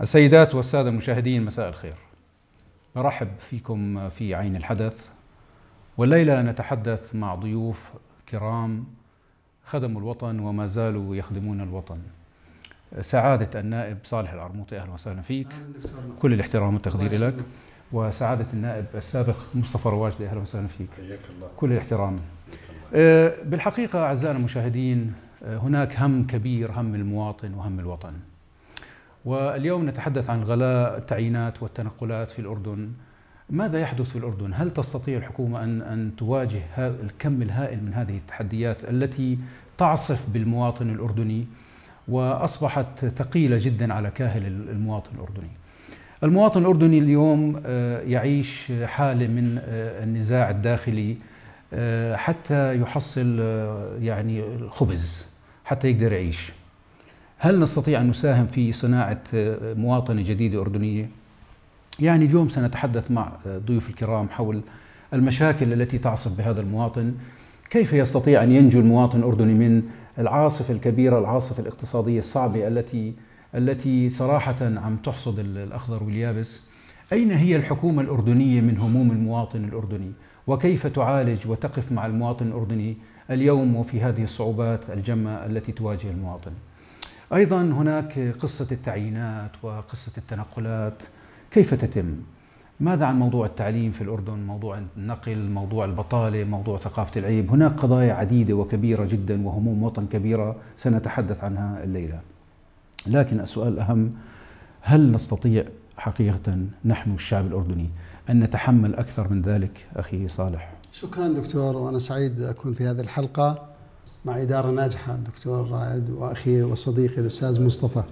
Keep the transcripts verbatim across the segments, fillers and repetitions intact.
السيدات والسادة المشاهدين، مساء الخير. نرحب فيكم في عين الحدث، والليلة نتحدث مع ضيوف كرام خدموا الوطن وما زالوا يخدمون الوطن. سعادة النائب صالح العرموطي، أهلا وسهلا فيك. كل الاحترام والتقدير لك. وسعادة النائب السابق مصطفى رواجدة، أهلا وسهلا فيك. كل الاحترام. بالحقيقة أعزائنا المشاهدين، هناك هم كبير، هم المواطن وهم الوطن. واليوم نتحدث عن غلاء التعيينات والتنقلات في الأردن. ماذا يحدث في الأردن؟ هل تستطيع الحكومة أن أن تواجه الكم الهائل من هذه التحديات التي تعصف بالمواطن الأردني وأصبحت ثقيلة جدا على كاهل المواطن الأردني؟ المواطن الأردني اليوم يعيش حالة من النزاع الداخلي حتى يحصل يعني الخبز حتى يقدر يعيش. هل نستطيع أن نساهم في صناعة مواطنة جديدة أردنية؟ يعني اليوم سنتحدث مع ضيوف الكرام حول المشاكل التي تعصف بهذا المواطن، كيف يستطيع أن ينجو المواطن الأردني من العاصفة الكبيرة، العاصفة الاقتصادية الصعبة التي التي صراحة عم تحصد الأخضر واليابس. أين هي الحكومة الأردنية من هموم المواطن الأردني؟ وكيف تعالج وتقف مع المواطن الأردني اليوم وفي هذه الصعوبات الجمة التي تواجه المواطن؟ أيضا هناك قصة التعيينات وقصة التنقلات، كيف تتم؟ ماذا عن موضوع التعليم في الأردن، موضوع النقل، موضوع البطالة، موضوع ثقافة العيب؟ هناك قضايا عديدة وكبيرة جدا وهموم وطن كبيرة سنتحدث عنها الليلة. لكن السؤال الأهم، هل نستطيع حقيقة نحن الشعب الأردني أن نتحمل أكثر من ذلك؟ أخي صالح. شكرا دكتور، وأنا سعيد أكون في هذه الحلقة مع إدارة ناجحة، الدكتور رائد وأخي وصديقي الأستاذ مصطفى.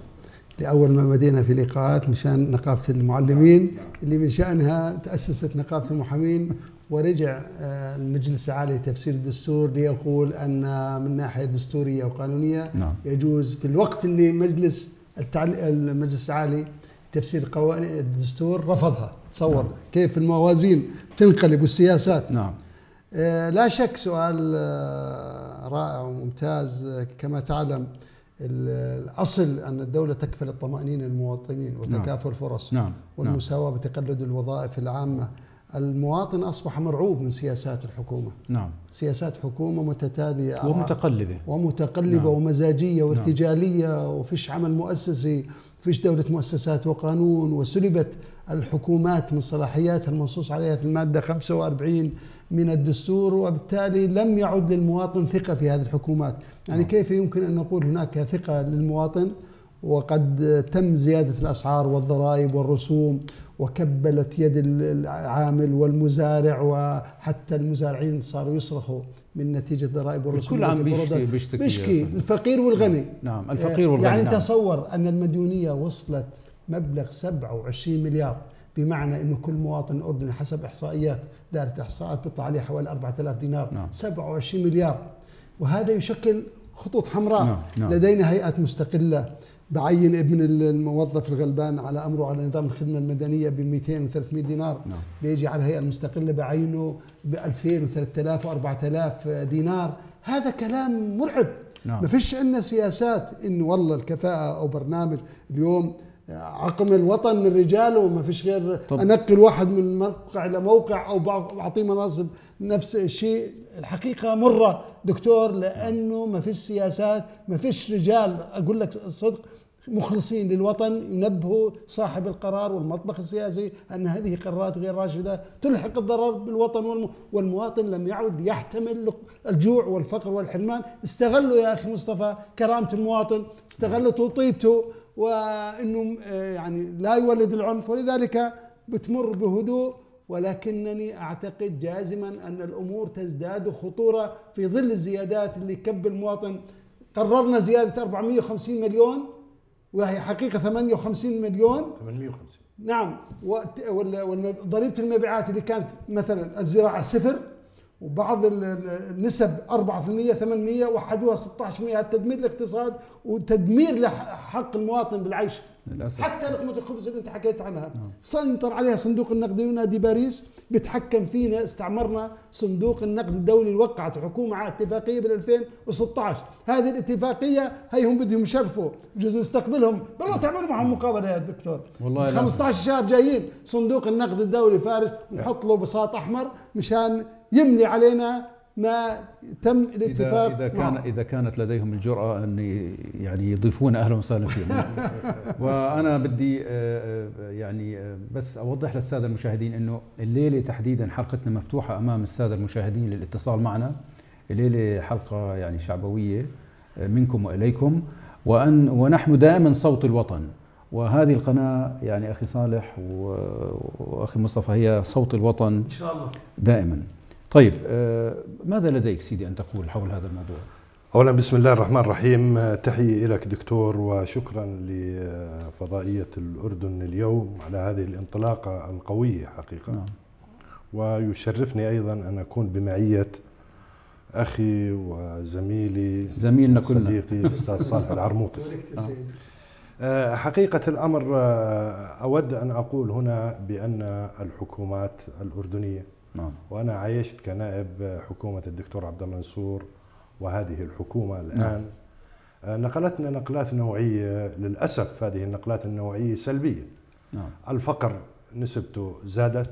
لأول ما بدينا في لقاءات مشان نقابة المعلمين اللي من شأنها تأسست نقابة المحامين، ورجع المجلس العالي لتفسير الدستور ليقول أن من ناحية دستورية وقانونية نعم. يجوز في الوقت اللي مجلس المجلس العالي تفسير قوانين الدستور رفضها. تصور نعم. كيف الموازين تنقلب والسياسات. نعم. لا شك سؤال رائع وممتاز. كما تعلم الأصل أن الدولة تكفل الطمأنينة للمواطنين وتكافل الفرص نعم. والمساواة بتقلد الوظائف العامة. المواطن أصبح مرعوب من سياسات الحكومة. نعم. سياسات حكومة متتالية ومتقلبة ومتقلبة نعم. ومزاجية وارتجالية نعم. وفيش عمل مؤسسي، فيش دولة مؤسسات وقانون، وسلبت الحكومات من صلاحياتها المنصوص عليها في المادة خمسة وأربعين من الدستور، وبالتالي لم يعد للمواطن ثقة في هذه الحكومات. يعني نعم. كيف يمكن أن نقول هناك ثقة للمواطن وقد تم زيادة الأسعار والضرائب والرسوم، وكبلت يد العامل والمزارع، وحتى المزارعين صاروا يصرخوا من نتيجة ضرائب والرسوم. الكل عم بيشتكي, بيشتكي, بيشتكي الفقير والغني. نعم الفقير والغني. يعني نعم. تصور أن المديونية وصلت مبلغ سبعة وعشرين مليار، بمعنى أنه كل مواطن أردني حسب إحصائيات دائرة إحصاءات بيطلع عليه حوالي أربعة آلاف دينار. نعم. سبعة وعشرين مليار، وهذا يشكل خطوط حمراء. نعم. نعم. لدينا هيئات مستقلة بعين ابن الموظف الغلبان على امره على نظام الخدمه المدنيه ب مئتين وثلاثمئة دينار، نعم. بيجي على الهيئه المستقله بعينه ب ألفين وثلاثة آلاف وأربعة آلاف دينار. هذا كلام مرعب. نعم. ما فيش عندنا سياسات انه والله الكفاءه او برنامج. اليوم عقم الوطن من رجاله، وما فيش غير طب. انقل واحد من موقع الى موقع او بعطيه مناصب نفس الشيء. الحقيقه مره دكتور، لانه ما فيش سياسات، ما فيش رجال اقول لك صدق مخلصين للوطن ينبهوا صاحب القرار والمطبخ السياسي أن هذه قرارات غير راشدة تلحق الضرر بالوطن والم... والمواطن لم يعد يحتمل الجوع والفقر والحرمان. استغلوا يا أخي مصطفى كرامة المواطن، استغلوا طيبته، وأنه يعني لا يولد العنف، ولذلك بتمر بهدوء. ولكنني أعتقد جازما أن الأمور تزداد خطورة في ظل الزيادات اللي كب المواطن. قررنا زيادة أربعمئة وخمسين مليون، وهي حقيقة ثمانية وخمسين مليون ثمانمئة وخمسين. نعم. وضريبة المبيعات اللي كانت مثلا الزراعة صفر، وبعض النسب أربعة بالمئة ثمانمئة وحدوها ستة عشر بالمئة. تدمير الاقتصاد وتدمير لحق المواطن بالعيش. للأسف. حتى لقمة الخبز اللي انت حكيت عنها سيطر عليها صندوق النقد ونادي باريس بيتحكم فينا. استعمرنا صندوق النقد الدولي، وقعت الحكومه على اتفاقيه بال ألفين وستة عشر، هذه الاتفاقيه هي هم بدهم يشرفوا بجوز نستقبلهم، بالله تعملوا معهم مقابله يا دكتور. والله خمسة عشر شهر جايين صندوق النقد الدولي فارس نحط له بساط احمر مشان يملي علينا ما تم الاتفاق. إذا, إذا, كان إذا كانت لديهم الجرأة أن يعني يضيفون أهلا وسهلا فيهم. وأنا بدي يعني بس أوضح للسادة المشاهدين أنه الليلة تحديدا حلقتنا مفتوحة أمام السادة المشاهدين للاتصال معنا. الليلة حلقة يعني شعبوية منكم وإليكم، وأن ونحن دائما صوت الوطن، وهذه القناة يعني أخي صالح وأخي مصطفى هي صوت الوطن إن شاء الله دائما. طيب ماذا لديك سيدي أن تقول حول هذا الموضوع؟ أولا بسم الله الرحمن الرحيم، تحية لك دكتور وشكرا لفضائية الأردن اليوم على هذه الانطلاقة القوية حقيقة. نعم. ويشرفني أيضا أن أكون بمعية أخي وزميلي زميلنا كلنا صديقي الأستاذ صالح العرموطي. حقيقة الأمر أود أن أقول هنا بأن الحكومات الأردنية، وأنا عايشت كنائب حكومة الدكتور عبد الله منصور وهذه الحكومة الآن، نعم. نقلتنا نقلات نوعية، للأسف هذه النقلات النوعية سلبية. نعم. الفقر نسبته زادت،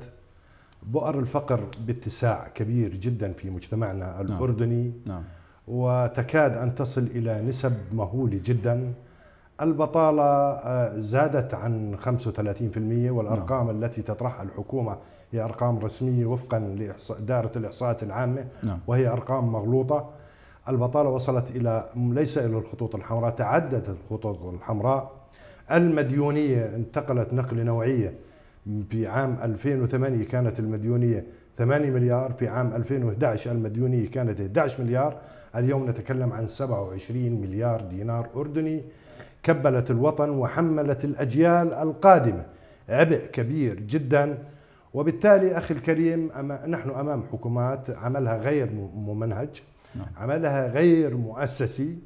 بؤر الفقر باتساع كبير جدا في مجتمعنا الأردني. نعم. وتكاد أن تصل إلى نسب مهولة جدا. البطالة زادت عن خمسة وثلاثين بالمئة، والأرقام نعم. التي تطرحها الحكومة هي أرقام رسمية وفقا لإدارة الإحصاءات العامة، نعم. وهي أرقام مغلوطة. البطالة وصلت إلى ليس إلى الخطوط الحمراء، تعدت الخطوط الحمراء. المديونية انتقلت نقلة نوعية، في عام ألفين وثمانية كانت المديونية ثمانية مليار، في عام ألفين وأحد عشر المديونية كانت أحد عشر مليار، اليوم نتكلم عن سبعة وعشرين مليار دينار أردني. كبلت الوطن وحملت الأجيال القادمة عبء كبير جدا، وبالتالي أخي الكريم نحن أمام حكومات عملها غير ممنهج، عملها غير مؤسسي،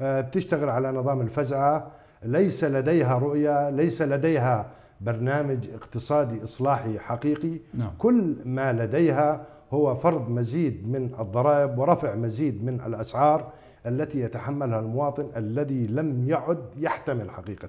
بتشتغل على نظام الفزعة، ليس لديها رؤية، ليس لديها برنامج اقتصادي إصلاحي حقيقي. كل ما لديها هو فرض مزيد من الضرائب ورفع مزيد من الأسعار التي يتحملها المواطن الذي لم يعد يحتمل حقيقة.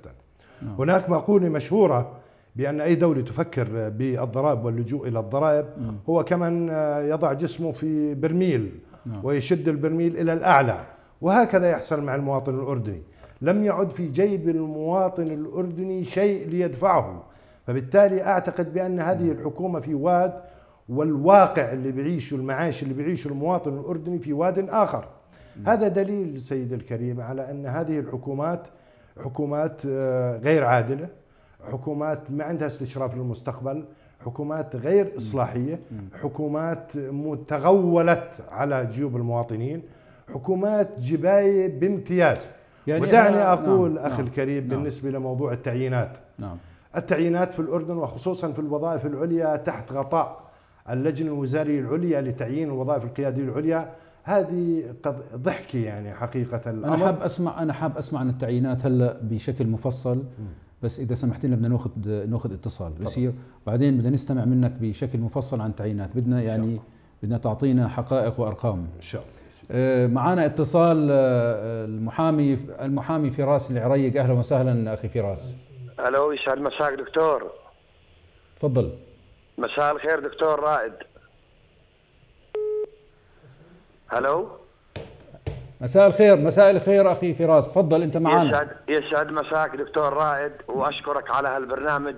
نعم. هناك مقولة مشهورة بأن أي دولة تفكر بالضرائب واللجوء إلى الضرائب نعم. هو كمن يضع جسمه في برميل نعم. ويشد البرميل إلى الأعلى، وهكذا يحصل مع المواطن الأردني. لم يعد في جيب المواطن الأردني شيء ليدفعه، فبالتالي أعتقد بأن هذه الحكومة في واد، والواقع اللي بيعيشه المعاش اللي بيعيشه المواطن الأردني في واد آخر. هذا دليل سيد الكريم على أن هذه الحكومات حكومات غير عادلة، حكومات ما عندها استشراف للمستقبل، حكومات غير إصلاحية، حكومات متغولت على جيوب المواطنين، حكومات جباية بامتياز. يعني ودعني أقول نعم. أخي الكريم نعم. بالنسبة لموضوع التعيينات، نعم. التعيينات في الأردن وخصوصا في الوظائف العليا تحت غطاء اللجنة الوزارية العليا لتعيين الوظائف القيادية العليا، هذه ضحكة يعني حقيقة الأمر. أنا حاب أسمع أنا حاب أسمع عن التعيينات هلا بشكل مفصل، بس إذا سمحت لنا بدنا ناخذ ناخذ اتصال بصير، وبعدين بدنا نستمع منك بشكل مفصل عن التعيينات، بدنا يعني بدنا تعطينا حقائق وأرقام إن شاء الله. معنا اتصال المحامي المحامي فراس العريق، أهلا وسهلا أخي فراس. ألو، يسعد مساك دكتور. تفضل. مساء الخير دكتور رائد. الو، مساء الخير. مساء الخير اخي فراس، تفضل انت معنا. يسعد يسعد مساك دكتور رائد، واشكرك على هالبرنامج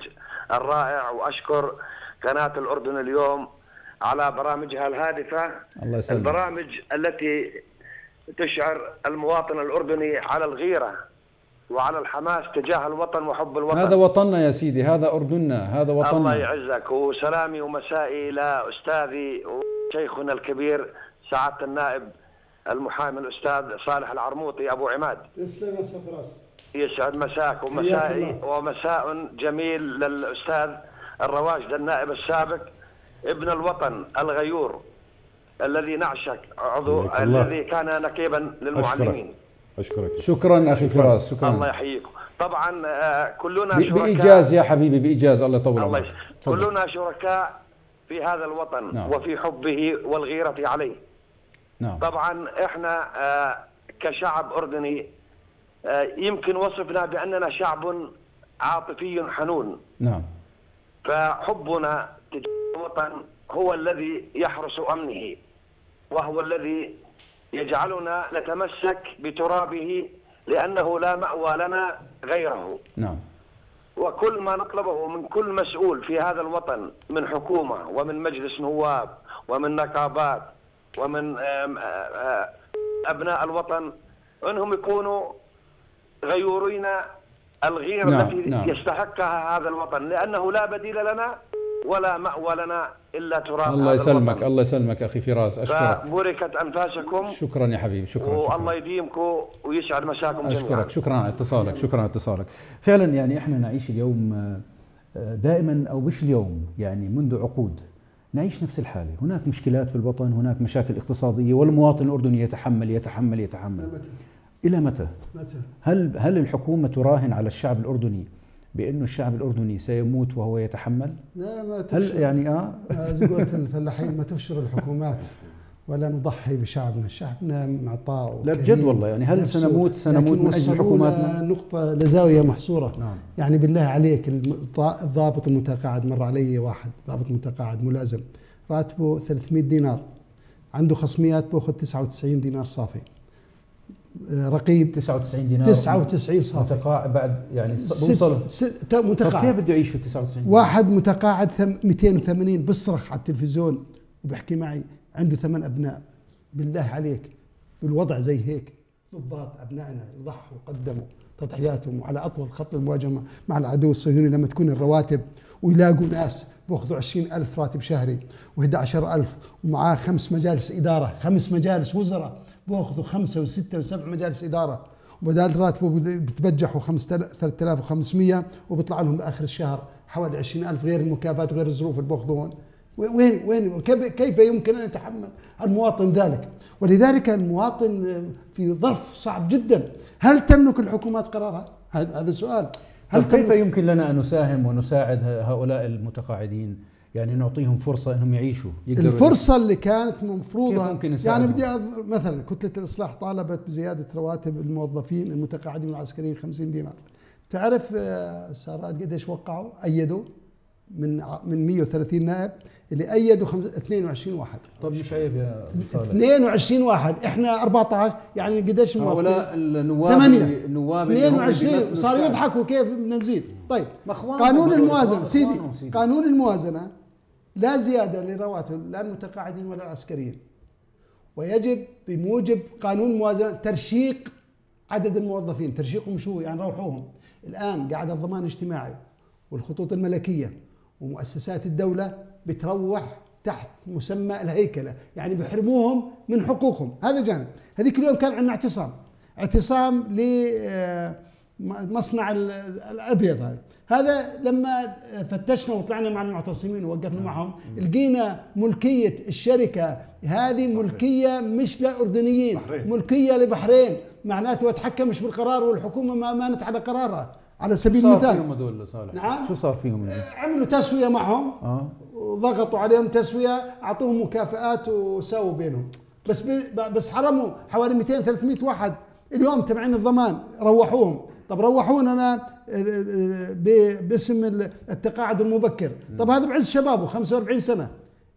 الرائع، واشكر قناة الأردن اليوم على برامجها الهادفة. الله يسلمك. البرامج التي تشعر المواطن الأردني على الغيرة وعلى الحماس تجاه الوطن وحب الوطن. هذا وطننا يا سيدي، هذا أردننا، هذا وطننا. الله يعزك. وسلامي ومسائي لأستاذي وشيخنا الكبير سعادة النائب المحامي الأستاذ صالح العرموطي أبو عماد. تسلم يا أستاذ فراس. يسعد مساك ومسائي، ومساء جميل للأستاذ الرواجد النائب السابق ابن الوطن الغيور الذي نعشق عضو الذي كان نقيبا للمعلمين. أشكرك. أشكرك. شكرا أخي فراس، شكرا. الله يحييكم. طبعا كلنا شركاء بإيجاز يا حبيبي بإيجاز الله يطول عمرك. كلنا شركاء في هذا الوطن نعم. وفي حبه والغيرة عليه نعم. طبعا احنا كشعب أردني يمكن وصفنا بأننا شعب عاطفي حنون نعم. فحبنا تجاه الوطن هو الذي يحرس أمنه، وهو الذي يجعلنا نتمسك بترابه لأنه لا مأوى لنا غيره نعم. وكل ما نطلبه من كل مسؤول في هذا الوطن من حكومة ومن مجلس نواب ومن نقابات ومن أبناء الوطن أنهم يكونوا غيورين الغيرة نعم. التي نعم. يستحقها هذا الوطن، لأنه لا بديل لنا ولا مأوى لنا إلا تراب. الله يسلمك الوطن. الله يسلمك أخي فراس، أشكرك. فبركت أنفاسكم. شكرا يا حبيبي، شكرا. والله يديمكم ويسعد مساكم جميعا. أشكرك، شكرا على اتصالك، شكرا على اتصالك. فعلا يعني احنا نعيش اليوم دائما أو مش اليوم يعني منذ عقود نعيش نفس الحالة، هناك مشكلات في الوطن، هناك مشاكل اقتصادية والمواطن الأردني يتحمل يتحمل يتحمل. إلى متى؟ متى؟ هل هل الحكومة تراهن على الشعب الأردني؟ بأنه الشعب الأردني سيموت وهو يتحمل؟ لا ما تفشل. هل يعني آه؟ زي قولت الفلاحين ما تفشل الحكومات ولا نضحي بشعبنا، شعبنا معطاء. لا بجد والله يعني هل نفسه. سنموت سنموت من أجل حكوماتنا؟ نقطة لزاوية محصورة نعم. يعني بالله عليك الضابط المتقاعد، مر علي واحد ضابط متقاعد ملازم راتبه ثلاثمئة دينار، عنده خصميات بأخذ تسعة وتسعين دينار صافي، رقيب تسعة وتسعين دينار تسعة وتسعين صافي، متقاعد بعد يعني وصل ست متقاعد. كيف بده يعيش في تسعة وتسعين؟ واحد متقاعد مئتين وثمانين بصرخ على التلفزيون وبحكي معي عنده ثمان ابناء، بالله عليك بالوضع زي هيك ضباط ابنائنا ضحوا وقدموا تضحياتهم على اطول خط المواجهه مع العدو الصهيوني، لما تكون الرواتب ويلاقوا ناس بياخذوا عشرين ألف راتب شهري وأحد عشر ألف ومعاه خمس مجالس اداره، خمس مجالس وزراء، بياخذوا خمسه وسته وسبع مجالس اداره، وبدال راتبه بتبجحوا ثلاثة آلاف وخمسمئة وبيطلع لهم باخر الشهر حوالي عشرين ألف غير المكافآت وغير الظروف اللي بياخذوهم. وين وين كيف يمكن ان يتحمل المواطن ذلك؟ ولذلك المواطن في ظرف صعب جدا. هل تملك الحكومات قرارها؟ هذا سؤال. هل كيف يمكن لنا ان نساهم ونساعد هؤلاء المتقاعدين؟ يعني نعطيهم فرصه انهم يعيشوا، يقدروا الفرصه اللي كانت مفروضه. يعني بدي مثلا كتله الاصلاح طالبت بزياده رواتب الموظفين المتقاعدين والعسكريين خمسين دينار. تعرف سارات قديش وقعوا؟ ايدوا من من مئة وثلاثين نائب اللي ايدوا اثنين وعشرين واحد. طب مش عيب يا خالد؟ اثنين وعشرين واحد، احنا أربعة عشر، يعني قديش موافقين؟ هؤلاء النواب النواب اثنين وعشرين صاروا يضحكوا كيف بدنا نزيد. طيب قانون الموازنه سيدي، قانون الموازنه لا زياده لرواتب لا المتقاعدين ولا العسكريين، ويجب بموجب قانون الموازنه ترشيق عدد الموظفين. ترشيقهم شو؟ يعني روحوهم. الان قاعد الضمان الاجتماعي والخطوط الملكيه ومؤسسات الدولة بتروح تحت مسمى الهيكلة، يعني بيحرموهم من حقوقهم. هذا جانب. هذيك اليوم كان عندنا اعتصام اعتصام لمصنع الأبيض هذا. هذا لما فتشنا وطلعنا مع المعتصمين ووقفنا معهم لقينا ملكية الشركة هذه ملكية مش لأردنيين، ملكية لبحرين، معناته ما تحكمش بالقرار والحكومة ما مانت على قرارها. على سبيل المثال صار فيهم هذول صالح نعم؟ شو صار فيهم؟ عملوا تسوية معهم آه. وضغطوا عليهم تسوية، أعطوهم مكافآت وساووا بينهم، بس بس حرموا حوالي مئتين ثلاثمئة واحد. اليوم تبعين الضمان روحوهم. طب روحونا أنا باسم التقاعد المبكر، طب هذا بعز شبابه خمسة وأربعين سنة.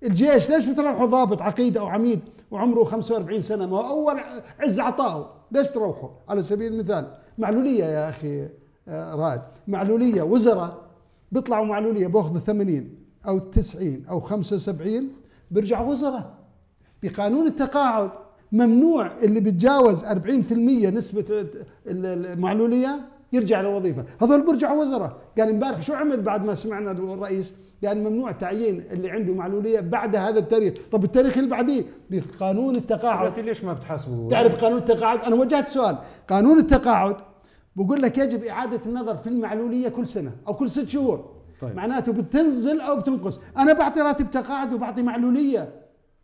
الجيش ليش بتروحوا ضابط عقيد أو عميد وعمره خمسة وأربعين سنة؟ ما هو أول عز عطائه، ليش بتروحوا؟ على سبيل المثال معلولية يا أخي رائد، معلولية وزراء بيطلعوا معلولية بياخذوا ثمانين أو تسعين أو خمسة وسبعين بيرجعوا وزراء. بقانون التقاعد ممنوع اللي بيتجاوز أربعين بالمئة نسبة المعلولية يرجع لوظيفة، هذول بيرجعوا وزراء. قال امبارح شو عمل بعد ما سمعنا الرئيس؟ قال ممنوع تعيين اللي عنده معلولية بعد هذا التاريخ. طب التاريخ اللي بعديه بقانون التقاعد. يا أخي ليش ما بتحاسبوا؟ تعرف قانون التقاعد، أنا وجهت سؤال، قانون التقاعد بقول لك يجب إعادة النظر في المعلولية كل سنة أو كل ست شهور. طيب. معناته بتنزل أو بتنقص. أنا بعطي راتب تقاعد وبعطي معلولية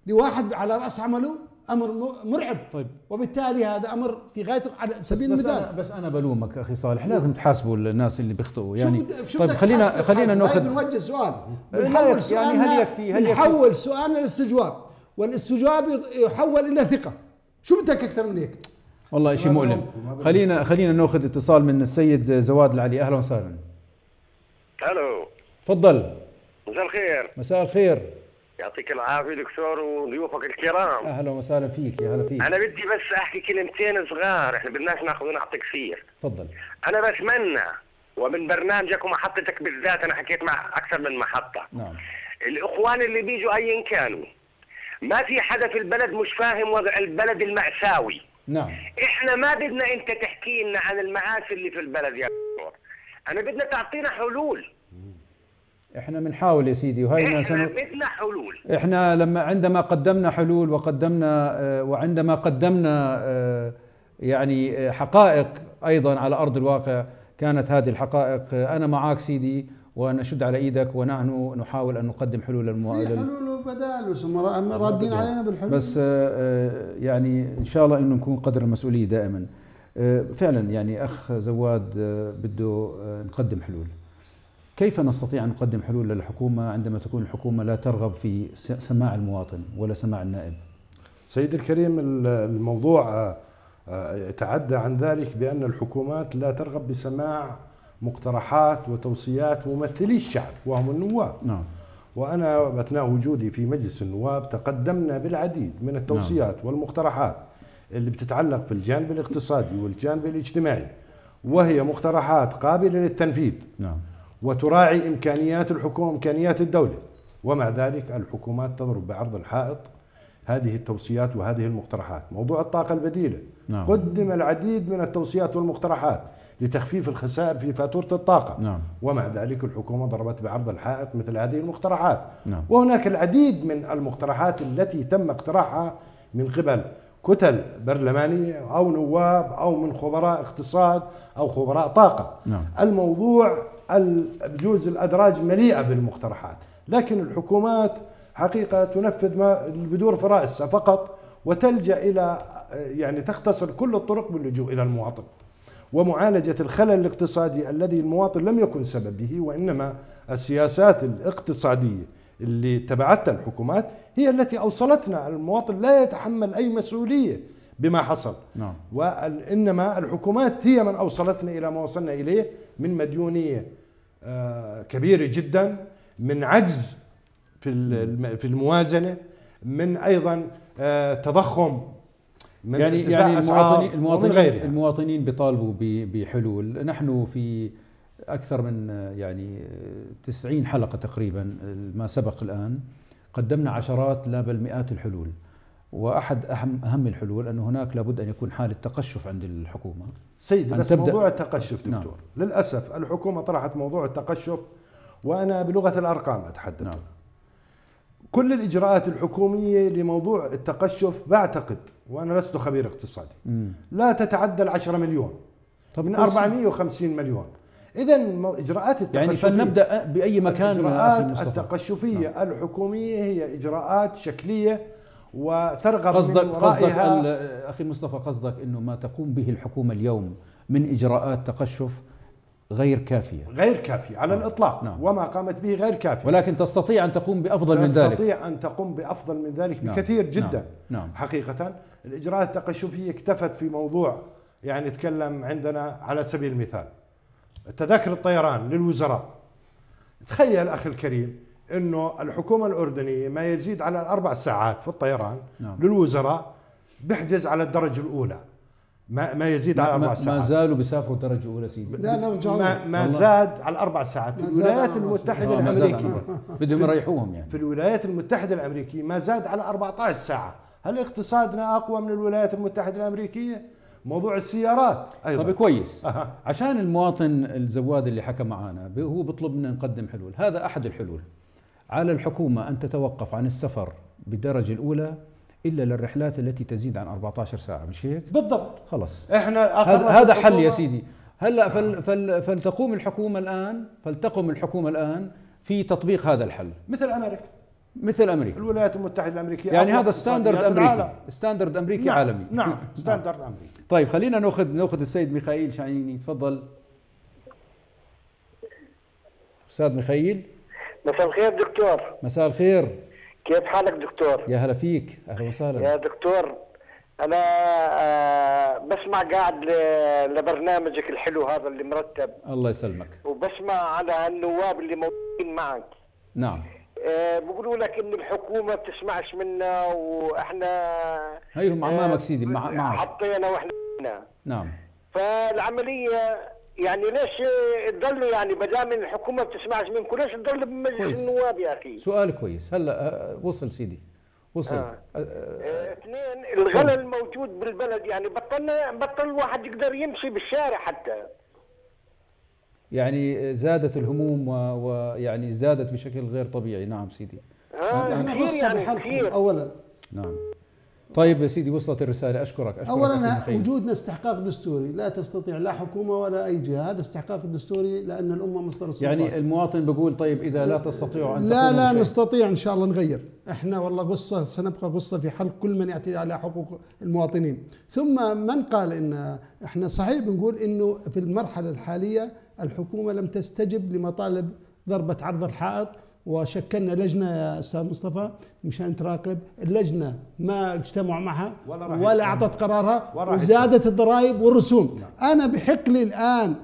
لواحد على رأس عمله، امر مرعب. طيب وبالتالي هذا امر في غايه على سبيل بس المثال. بس, بس انا بلومك اخي صالح، لازم تحاسبوا الناس اللي بيخطئوا يعني. طيب خلينا خلينا ناخذ نوجه سؤال، نحول سؤالنا يعني هل يكفي هل نحول سؤالنا للاستجواب، والاستجواب يحول الى ثقه. شو بدك اكثر من هيك؟ والله شيء مؤلم. خلينا خلينا ناخذ اتصال من السيد زواد العلي. اهلا وسهلا. الو تفضل. مساء الخير. مساء الخير، يعطيك العافيه دكتور وضيوفك الكرام. اهلا وسهلا فيك. يا هلا فيك. انا بدي بس احكي كلمتين صغار، احنا بدناش ناخذ ونعطي كثير. تفضل. انا بتمنى ومن برنامجك ومحطتك بالذات، انا حكيت مع اكثر من محطه. نعم. الاخوان اللي بيجوا ايا كانوا، ما في حدا في البلد مش فاهم وضع البلد المأساوي. نعم. احنا ما بدنا انت تحكي لنا عن المعاش اللي في البلد يا دكتور، انا بدنا تعطينا حلول. احنا بنحاول يا سيدي، وهي احنا بدنا حلول. احنا لما عندما قدمنا حلول وقدمنا وعندما قدمنا يعني حقائق ايضا على ارض الواقع، كانت هذه الحقائق. انا معاك سيدي ونشد على ايدك، ونحن نحاول ان نقدم حلول للمواطن. في حلول وبدائل رادين علينا بالحلول، بس يعني ان شاء الله انه نكون قدر المسؤوليه دائما. فعلا يعني اخ زواد بده نقدم حلول. كيف نستطيع أن نقدم حلول للحكومة عندما تكون الحكومة لا ترغب في سماع المواطن ولا سماع النائب؟ سيدي الكريم، الموضوع يتعدى عن ذلك بأن الحكومات لا ترغب بسماع مقترحات وتوصيات ممثلي الشعب وهم النواب. نعم. وأنا أثناء وجودي في مجلس النواب تقدمنا بالعديد من التوصيات. نعم. والمقترحات اللي بتتعلق في الجانب الاقتصادي والجانب الاجتماعي، وهي مقترحات قابلة للتنفيذ. نعم. وتراعي إمكانيات الحكومة إمكانيات الدولة، ومع ذلك الحكومات تضرب بعرض الحائط هذه التوصيات وهذه المقترحات. موضوع الطاقة البديلة، نعم. قدم العديد من التوصيات والمقترحات لتخفيف الخسائر في فاتورة الطاقة. نعم. ومع ذلك الحكومة ضربت بعرض الحائط مثل هذه المقترحات. نعم. وهناك العديد من المقترحات التي تم اقتراحها من قبل كتل برلمانية أو نواب أو من خبراء اقتصاد أو خبراء طاقة. نعم. الموضوع بجوز الأدراج مليئة بالمقترحات، لكن الحكومات حقيقة تنفذ ما بدور في رأسها فقط، وتلجأ إلى يعني تختصر كل الطرق باللجوء إلى المواطن ومعالجة الخلل الاقتصادي الذي المواطن لم يكن سبب به، وإنما السياسات الاقتصادية اللي تبعتها الحكومات هي التي أوصلتنا. المواطن لا يتحمل أي مسؤولية بما حصل. نعم. وإنما الحكومات هي من أوصلتنا إلى ما وصلنا إليه من مديونية كبيرة جدا، من عجز في الموازنة، من أيضا تضخم، من يعني يعني المواطنين, المواطنين, المواطنين بيطالبوا بحلول. نحن في أكثر من يعني تسعين حلقة تقريبا ما سبق الآن قدمنا عشرات لا بل مئات الحلول، وأحد أهم, أهم الحلول أن هناك لابد أن يكون حالة تقشف عند الحكومة. سيدي بس موضوع التقشف دكتور. نعم. للأسف الحكومة طرحت موضوع التقشف، وأنا بلغة الأرقام أتحدث. نعم. كل الإجراءات الحكومية لموضوع التقشف بعتقد، وأنا لست خبير اقتصادي، م. لا تتعدى العشرة مليون. طب من أربعمئة وخمسين مليون. إذا إجراءات التقشفية يعني فلنبدأ بأي مكان. الإجراءات التقشفية. نعم. الحكومية هي إجراءات شكلية وترغب قصدك من ورائها. قصدك أخي مصطفى، قصدك أنه ما تقوم به الحكومة اليوم من إجراءات تقشف غير كافية. غير كافية على الإطلاق. نعم. وما قامت به غير كافية، ولكن تستطيع أن تقوم بأفضل من ذلك. تستطيع أن تقوم بأفضل من ذلك بكثير. نعم. جدا. نعم. حقيقة الإجراءات التقشفية اكتفت في موضوع يعني نتكلم عندنا على سبيل المثال تذاكر الطيران للوزراء. تخيل أخي الكريم أنه الحكومة الأردنية ما يزيد على الأربع ساعات في الطيران. نعم. للوزراء بحجز على الدرجة الأولى، ما ما يزيد على أربع ساعات. ما زالوا بيسافروا درجة أولى سيدي. لا نرجع. ما, ما زاد على الأربع ساعات. الولايات المتحدة الأمريكية بدهم يريحوهم يعني. في الولايات المتحدة الأمريكية ما زاد على أربعطعش ساعة. هل اقتصادنا أقوى من الولايات المتحدة الأمريكية؟ موضوع السيارات ايضا. طيب كويس. أه. عشان المواطن الزواد اللي حكى معانا هو بيطلب منا نقدم حلول، هذا احد الحلول. على الحكومه ان تتوقف عن السفر بالدرجه الاولى الا للرحلات التي تزيد عن أربعطعش ساعه، مش هيك؟ بالضبط. خلص احنا هذا حل يا سيدي. هلا فل فل فلتقوم الحكومه الان فلتقم الحكومه الان في تطبيق هذا الحل مثل امريكا. مثل امريكا، الولايات المتحده الامريكيه، يعني هذا ستاندرد امريكي، ستاندرد امريكي نعم. عالمي نعم ستاندرد امريكي. طيب خلينا ناخذ ناخذ السيد ميخائيل شاهيني، تفضل استاذ ميخائيل. مساء الخير دكتور. مساء الخير، كيف حالك دكتور؟ يا هلا فيك، اهلا وسهلا يا دكتور. انا بسمع قاعد لبرنامجك الحلو هذا اللي مرتب، الله يسلمك، وبسمع على النواب اللي موجودين معك. نعم. بيقولوا لك ان الحكومه بتسمعش منا واحنا هيهم امامك سيدي، معك حطينا واحنا. نعم. فالعمليه يعني ليش تضلوا، يعني ما دام الحكومه بتسمعش منكم ليش تضلوا بمجلس النواب يا اخي؟ سؤال كويس، هلا وصل سيدي وصل. آه. آه. آه. اثنين، الغلل موجود بالبلد، يعني بطلنا بطل الواحد يقدر يمشي بالشارع حتى، يعني زادت الهموم ويعني ازدادت بشكل غير طبيعي. نعم سيدي. آه كثير يعني كثير. اولا نعم. طيب يا سيدي وصلت الرساله، اشكرك اشكرك. اولا وجودنا استحقاق دستوري، لا تستطيع لا حكومه ولا اي جهه، هذا استحقاق دستوري لان الامه مصدر السلطه. يعني المواطن بيقول طيب اذا لا تستطيعوا ان لا لا نستطيع ان شاء الله نغير، احنا والله غصه سنبقى غصه في حل كل من يعتدي على حقوق المواطنين. ثم من قال ان احنا صحيح بنقول انه في المرحله الحاليه الحكومه لم تستجب لمطالب ضربه عرض الحائط، وشكلنا لجنه يا استاذ مصطفى مشان تراقب، اللجنه ما اجتمعوا معها ولا, ولا اعطت قرارها وزادت الضرائب والرسوم. نعم. انا بحق لي الان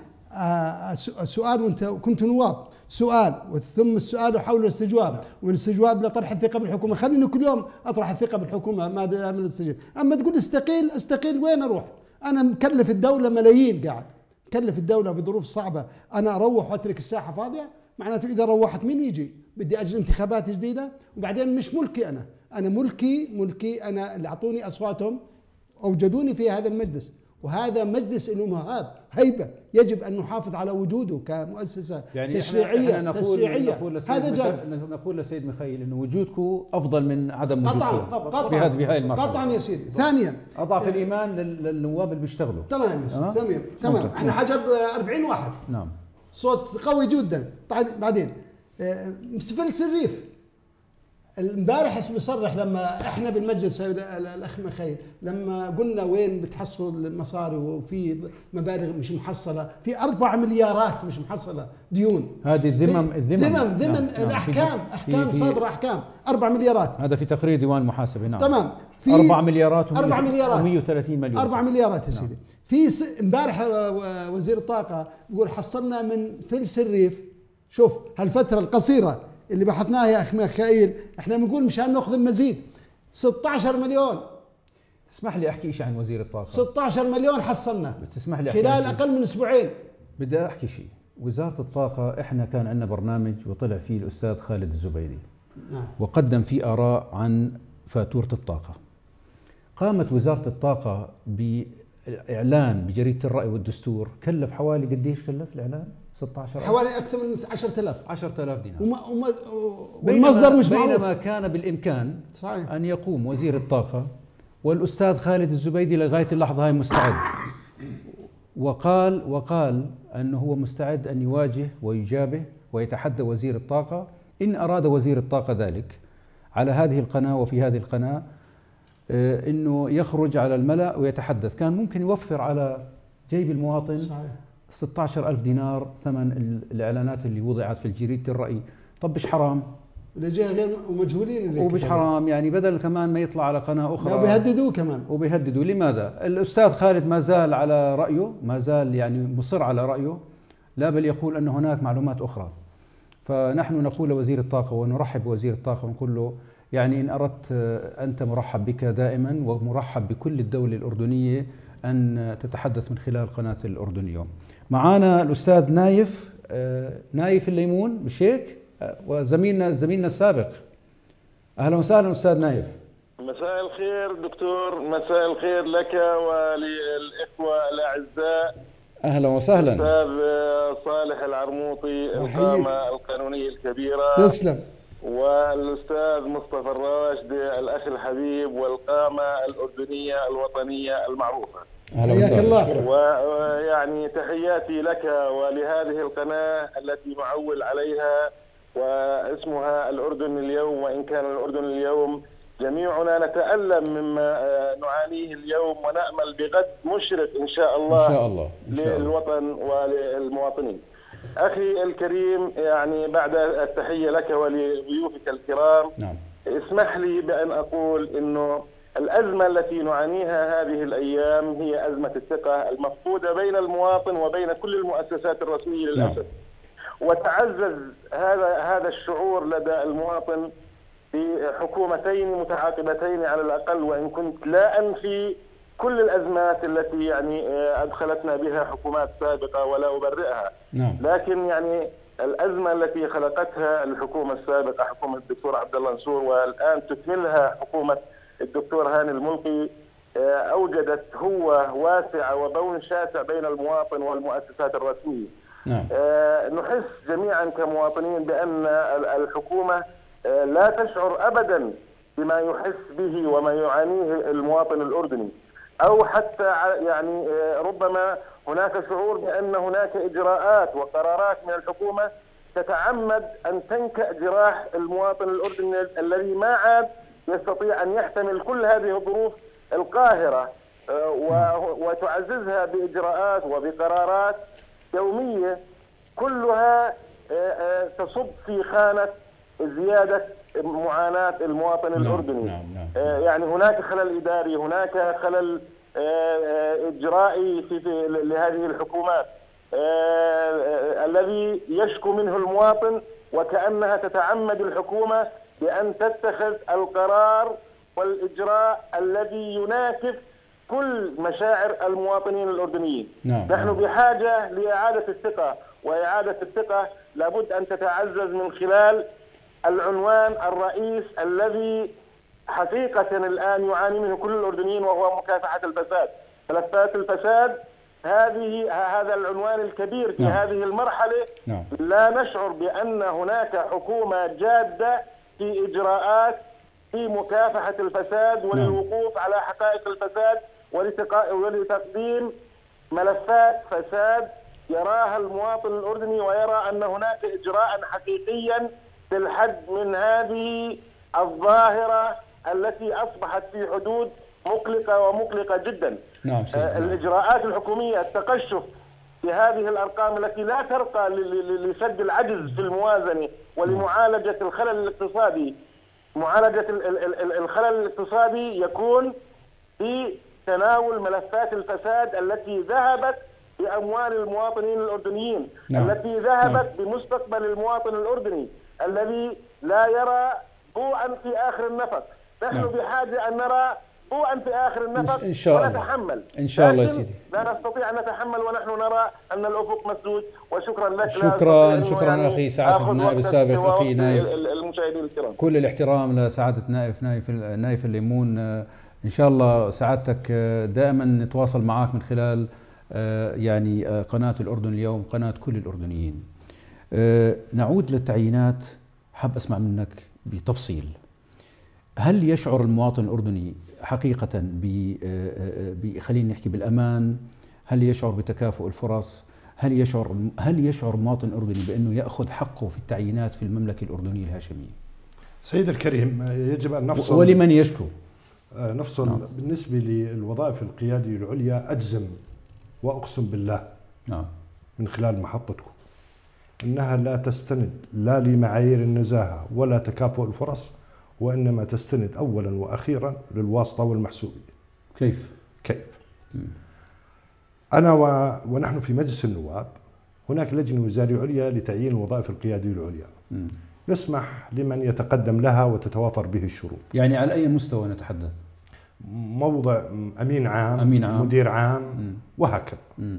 سؤال، وانت كنت نواب، سؤال ثم السؤال وحول الاستجواب. نعم. والاستجواب لطرح الثقه بالحكومه، خليني كل يوم اطرح الثقه بالحكومه ما بدي استجيب. اما تقول استقيل، استقيل وين اروح؟ انا مكلف الدوله ملايين، قاعد مكلف الدوله بظروف صعبه، انا اروح واترك الساحه فاضيه؟ معناته اذا روحت مين يجي؟ بدي اجل انتخابات جديده، وبعدين مش ملكي انا، انا ملكي ملكي انا اللي اعطوني اصواتهم اوجدوني في هذا المجلس، وهذا مجلس له مهاب هيبه، يجب ان نحافظ على وجوده كمؤسسه يعني تشريعيه تشريعيه. هذا جانب نقول للسيد ميخائيل انه وجودكم افضل من عدم وجودكم. قطعا قطعا بهذه المرحله قطعا يا سيدي. ثانيا اضعف الايمان للنواب اللي بيشتغلوا. تمام أه؟ تمام تمام. احنا حجب أربعين واحد. نعم. صوت قوي جدا. بعدين مسفلس الريف امبارح اسمه صرح لما احنا بالمجلس، الاخ ميخائيل لما قلنا وين بتحصلوا المصاري وفي مبالغ مش محصله، في أربعة مليارات مش محصله ديون، هذه الذمم الذمم ذمم ذمم نعم. الاحكام نعم. احكام صادره، احكام أربعة مليارات، هذا في تقرير ديوان المحاسبه. نعم تمام. في أربعة مليارات ومئة وثلاثين مليون أربعة مليارات يا سيدي. في امبارح وزير الطاقه يقول حصلنا من فلس الريف، شوف هالفتره القصيره اللي بحثناها يا اخ ميخائيل، احنا بنقول مشان ناخذ المزيد ستة عشر مليون. تسمح لي احكي شيء عن وزير الطاقه؟ ستة عشر مليون حصلنا، تسمح لي خلال أحكي اقل من اسبوعين. بدي احكي شيء، وزاره الطاقه احنا كان عندنا برنامج وطلع فيه الاستاذ خالد الزبيدي آه. وقدم فيه اراء عن فاتوره الطاقه. قامت وزاره الطاقه باعلان بجريده الراي والدستور، كلف حوالي قديش كلف الاعلان؟ ستة عشر حوالي اكثر من عشرة آلاف عشرة آلاف دينار، وما وما والمصدر مش معروف، بينما كان بالامكان صحيح. ان يقوم وزير الطاقه والاستاذ خالد الزبيدي لغايه اللحظه هاي مستعد، وقال وقال انه هو مستعد ان يواجه ويجابه ويتحدى وزير الطاقه ان اراد وزير الطاقه ذلك على هذه القناه وفي هذه القناه، انه يخرج على الملأ ويتحدث. كان ممكن يوفر على جيب المواطن صحيح ستة عشر ألف دينار ثمن الإعلانات اللي وضعت في الجريدة الرأي. طب مش حرام؟ اللي جاي غير ومجهولين ومش حرام، يعني بدل كمان ما يطلع على قناة أخرى وبيهددوه كمان وبيهددوا. لماذا؟ الأستاذ خالد ما زال على رأيه، ما زال يعني مصر على رأيه، لا بل يقول أن هناك معلومات أخرى. فنحن نقول لوزير الطاقة ونرحب بوزير الطاقة ونقول له يعني إن أردت أنت مرحب بك دائما، ومرحب بكل الدولة الأردنية أن تتحدث من خلال قناة الأردن اليوم. معانا الأستاذ نايف آه نايف الليمون مش هيك؟ آه وزميلنا زميلنا السابق. أهلا وسهلا أستاذ نايف. مساء الخير دكتور، مساء الخير لك وللإخوة الأعزاء. أهلا وسهلا. أستاذ صالح العرموطي القامة القانونية الكبيرة. تسلم. والأستاذ مصطفى الرواشدة الأخ الحبيب والقامة الأردنية الوطنية المعروفة. حياك الله. ويعني تحياتي لك ولهذه القناة التي نعول عليها واسمها الأردن اليوم. وإن كان الأردن اليوم جميعنا نتألم مما نعانيه اليوم، ونأمل بغد مشرق إن شاء الله, إن شاء الله. إن شاء الله. للوطن وللمواطنين. أخي الكريم، يعني بعد التحية لك ولضيوفك الكرام، نعم. اسمح لي بأن أقول أنه الأزمة التي نعانيها هذه الأيام هي أزمة الثقة المفقودة بين المواطن وبين كل المؤسسات الرسمية للأسف، نعم. وتعزز هذا هذا الشعور لدى المواطن في حكومتين متعاقبتين على الأقل، وإن كنت لا أنفي كل الأزمات التي يعني أدخلتنا بها حكومات سابقة ولا أبرئها، نعم. لكن يعني الأزمة التي خلقتها الحكومة السابقة حكومة الدكتور عبد الله منصور والآن تكملها حكومة الدكتور هاني الملقي أوجدت هوة واسعة وبون شاسع بين المواطن والمؤسسات الرسمية، نعم. نحس جميعا كمواطنين بأن الحكومة لا تشعر أبدا بما يحس به وما يعانيه المواطن الأردني، أو حتى يعني ربما هناك شعور بأن هناك إجراءات وقرارات من الحكومة تتعمد أن تنكأ جراح المواطن الأردني الذي ما عاد يستطيع أن يحتمل كل هذه الظروف القاهرة، وتعززها بإجراءات وبقرارات يومية كلها تصب في خانة زيادة معاناة المواطن الأردني. نعم نعم نعم. يعني هناك خلل إداري، هناك خلل إجرائي في لهذه الحكومات الذي يشكو منه المواطن، وكأنها تتعمد الحكومة بأن تتخذ القرار والإجراء الذي يناكف كل مشاعر المواطنين الأردنيين. نعم. نحن بحاجة لإعادة الثقة، وإعادة الثقة لابد أن تتعزز من خلال العنوان الرئيس الذي حقيقة الآن يعاني منه كل الأردنيين، وهو مكافحة الفساد. ملفات الفساد هذه هذا العنوان الكبير في نعم. هذه المرحلة، نعم. لا نشعر بأن هناك حكومة جادة في إجراءات في مكافحة الفساد وللوقوف على حقائق الفساد ولتقديم ملفات فساد يراها المواطن الأردني، ويرى أن هناك إجراء حقيقيا للحد من هذه الظاهرة التي أصبحت في حدود مقلقة ومقلقة جدا. نعم. الإجراءات الحكومية، التقشف بهذه الأرقام التي لا ترقى لسد العجز في الموازنة ولمعالجة الخلل الاقتصادي. معالجة الخلل الاقتصادي يكون في تناول ملفات الفساد التي ذهبت بأموال المواطنين الأردنيين، نعم. التي ذهبت نعم. بمستقبل المواطن الأردني الذي لا يرى ضوءا في آخر النفق. نحن نعم. بحاجة أن نرى ضوءا في آخر النفق إن شاء ونتحمل. إن شاء الله يا سيدي. لا نستطيع أن نتحمل ونحن نرى أن الأفق مسدود. وشكرا لك. شكرا شكرا أخي سعادة النائب السابق أخي نايف. المشاهدين الكرام. كل الاحترام لسعادة نايف نايف نايف الليمون. إن شاء الله سعادتك دائما نتواصل معك من خلال يعني قناة الأردن اليوم، قناة كل الأردنيين. نعود للتعيينات. حاب أسمع منك بتفصيل، هل يشعر المواطن الأردني حقيقة ب خلينا نحكي بالأمان؟ هل يشعر بتكافؤ الفرص؟ هل يشعر هل يشعر المواطن الأردني بأنه يأخذ حقه في التعيينات في المملكة الأردنية الهاشمية؟ سيد الكريم، يجب أن نفصل ولمن يشكو نفصل نعم. بالنسبة للوظائف القيادية العليا أجزم وأقسم بالله نعم. من خلال محطتكم أنها لا تستند لا لمعايير النزاهة ولا تكافؤ الفرص، وإنما تستند أولا وأخيرا للواسطة والمحسوبية. كيف؟ كيف؟ م. أنا و... ونحن في مجلس النواب هناك لجنة وزارية عليا لتعيين الوظائف القيادية العليا، م. يسمح لمن يتقدم لها وتتوافر به الشروط. يعني على أي مستوى نتحدث؟ موضع أمين عام, أمين عام. مدير عام م. وهكذا. م.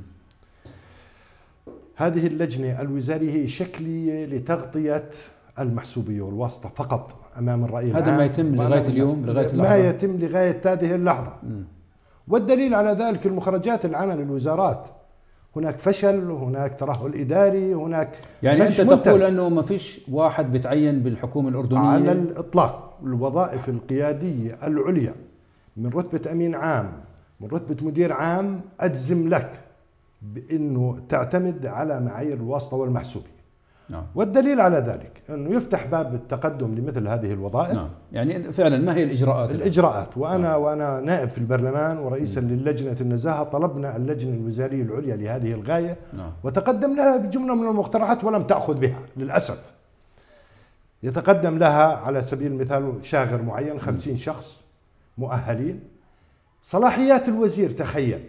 هذه اللجنة الوزارية هي شكلية لتغطية المحسوبية والواسطة فقط أمام الرأي العام. هذا ما يتم لغاية اليوم لغاية اللحظة. ما يتم لغاية هذه اللحظة. م. والدليل على ذلك المخرجات العامة للوزارات. هناك فشل، هناك ترهل إداري، هناك يعني أنت منتج. تقول أنه ما فيش واحد بتعين بالحكومة الأردنية على الإطلاق. الوظائف القيادية العليا من رتبة أمين عام من رتبة مدير عام أجزم لك بأنه تعتمد على معايير الواسطة والمحسوبية، نعم. والدليل على ذلك أنه يفتح باب التقدم لمثل هذه الوظائف. نعم. يعني فعلا ما هي الإجراءات؟ الإجراءات وأنا نعم. وأنا نائب في البرلمان ورئيسا نعم. للجنة النزاهة طلبنا اللجنة الوزارية العليا لهذه الغاية نعم. وتقدم لها بجملة من المقترحات ولم تأخذ بها للأسف. يتقدم لها على سبيل المثال شاغر معين خمسين شخص مؤهلين. صلاحيات الوزير تخيل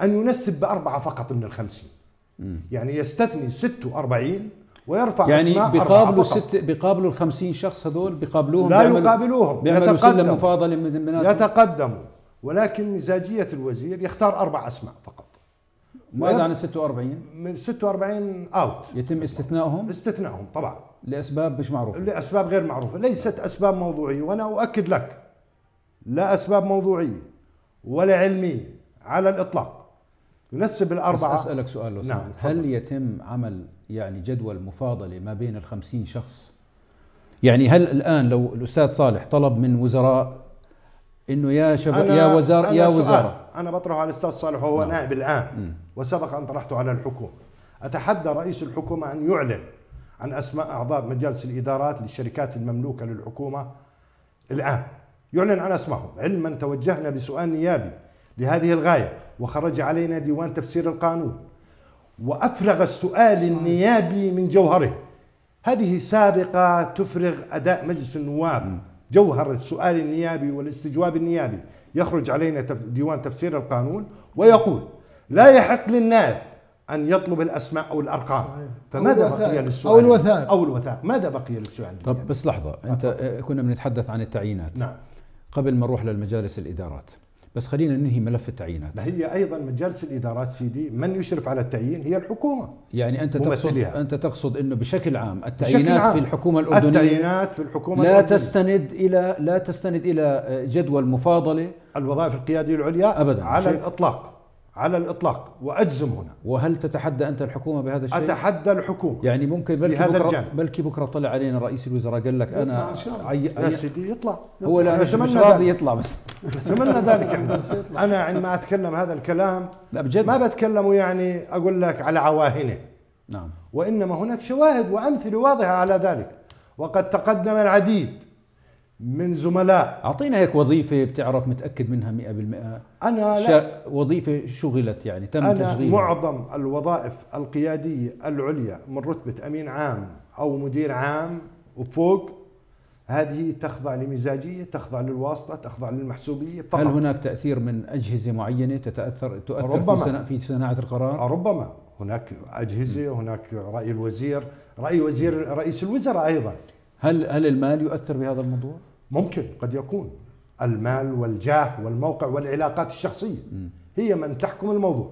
أن ينسب بأربعة فقط من الخمسين. يعني يستثني ستة وأربعين ويرفع يعني أسماء بقابلوا ست بقابلوا الخمسين شخص هذول بقابلوهم لا يقابلوهم يتقدموا مفاضلة من يتقدموا ولكن مزاجية الوزير يختار أربع أسماء فقط. ماذا عن ستة وأربعين؟ من ستة وأربعين أوت يتم استثنائهم؟ استثنائهم طبعا لأسباب مش معروفة لأسباب غير معروفة ليست أسباب موضوعية وأنا أؤكد لك لا أسباب موضوعية ولا علمية على الإطلاق. ينسب الأربعة. أسألك سؤال لو سمحت. نعم. هل يتم عمل يعني جدول مفاضلة ما بين الخمسين شخص؟ يعني هل الآن لو الأستاذ صالح طلب من وزراء إنه يا شباب يا وزارة يا وزارة أنا بطرحه على الأستاذ صالح وهو نعم. نائب الآن م. وسبق أن طرحته على الحكومة. أتحدى رئيس الحكومة أن يعلن عن أسماء أعضاء مجالس الإدارات للشركات المملوكة للحكومة الآن يعلن عن أسمائهم علما توجهنا بسؤال نيابي لهذه الغاية وخرج علينا ديوان تفسير القانون وأفرغ السؤال النيابي من جوهره. هذه سابقة تفرغ أداء مجلس النواب جوهر السؤال النيابي والاستجواب النيابي. يخرج علينا ديوان تفسير القانون ويقول لا يحق للنائب أن يطلب الأسماء أو الأرقام فماذا بقي للسؤال أو الوثائق أو الوثائق ماذا بقي للسؤال. طب بس لحظة أنت كنا بنتحدث عن التعيينات نعم قبل ما نروح للمجالس الإدارات بس خلينا ننهي ملف التعيينات. هي ايضا مجالس الادارات سيدي من يشرف على التعيين هي الحكومه. يعني انت تقصد انت تقصد انه بشكل عام التعيينات عام. في الحكومه الاردنيه التعيينات في الحكومه لا الأردنية. تستند الى لا تستند الى جدول مفاضله الوظائف القياديه العليا ابدا على شيء. الاطلاق على الاطلاق واجزم هنا. وهل تتحدى انت الحكومه بهذا الشيء؟ اتحدى الحكومه. يعني ممكن بلكي بكره بلكي بكره طلع علينا رئيس الوزراء قال لك انا عي... يا سيدي يطلع, يطلع. هو لا مش, مش راضي يطلع بس اتمنى ذلك يعني. انا عندما اتكلم هذا الكلام لا بجد ما بتكلمه يعني اقول لك على عواهنه نعم وانما هناك شواهد وامثله واضحه على ذلك وقد تقدم العديد من زملاء. أعطينا هيك وظيفة بتعرف متأكد منها مئة بالمئة. أنا لا وظيفة شغلت يعني تم تشغيلها. معظم الوظائف القيادية العليا من رتبة أمين عام أو مدير عام وفوق هذه تخضع لمزاجية تخضع للواسطة تخضع للمحسوبية فقط. هل هناك تأثير من أجهزة معينة تتأثر تؤثر في, سنا في صناعة القرار؟ ربما هناك أجهزة م. هناك رأي الوزير رأي وزير رئيس الوزراء أيضا. هل هل المال يؤثر بهذا الموضوع؟ ممكن قد يكون المال والجاه والموقع والعلاقات الشخصية هي من تحكم الموضوع.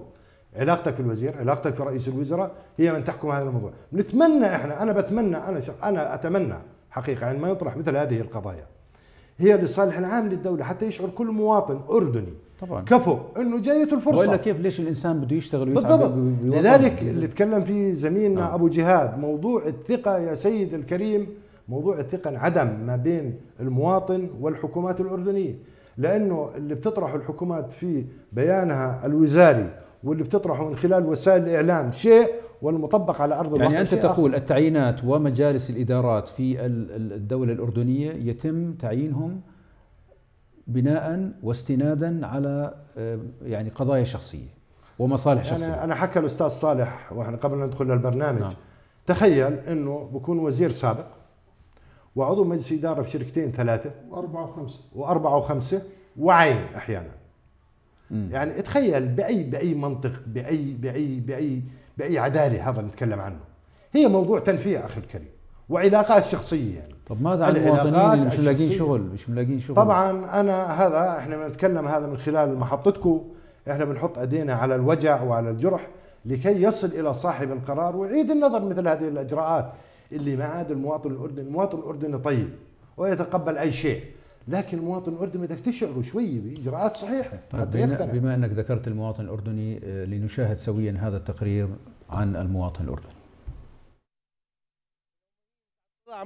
علاقتك بالوزير علاقتك برئيس الوزراء هي من تحكم هذا الموضوع. نتمنى احنا انا بتمنى انا انا اتمنى حقيقة عندما يطرح مثل هذه القضايا هي لصالح العام للدولة حتى يشعر كل مواطن أردني طبعا كفو انه جايته الفرصة. ولا كيف ليش الانسان بده يشتغل ويتعب بالضبط. لذلك اللي تكلم فيه زميلنا آه. ابو جهاد موضوع الثقة يا سيد الكريم موضوع الثقة عدم ما بين المواطن والحكومات الأردنية لأنه اللي بتطرحه الحكومات في بيانها الوزاري واللي بتطرحه من خلال وسائل الإعلام شيء والمطبق على أرض الواقع. يعني أنت تقول التعيينات ومجالس الإدارات في الدولة الأردنية يتم تعيينهم بناء واستنادا على يعني قضايا شخصية ومصالح شخصية. أنا, أنا حكى الأستاذ صالح وإحنا قبل أن ندخل للبرنامج نعم. تخيل أنه بكون وزير سابق وعضو مجلس إدارة في شركتين ثلاثة وأربعة وخمسة وأربعة وخمسة وعين أحيانا م. يعني تخيل بأي بأي منطق بأي بأي بأي بأي عدالة هذا نتكلم عنه. هي موضوع تنفيع أخي الكريم وعلاقات شخصية يعني. طب ماذا عن المواطنين اللي مش ملاقين شغل مش ملاقين شغل؟ طبعا أنا هذا إحنا بنتكلم هذا من خلال محطتكم إحنا بنحط أيدينا على الوجع وعلى الجرح لكي يصل إلى صاحب القرار ويعيد النظر مثل هذه الإجراءات اللي ما عاد المواطن الأردني، المواطن الأردني طيب ويتقبل أي شيء، لكن المواطن الأردني بدك تشعره شوي بإجراءات صحيحة طيب حتى يقتنع. بما أنك ذكرت المواطن الأردني لنشاهد سويا هذا التقرير عن المواطن الأردني.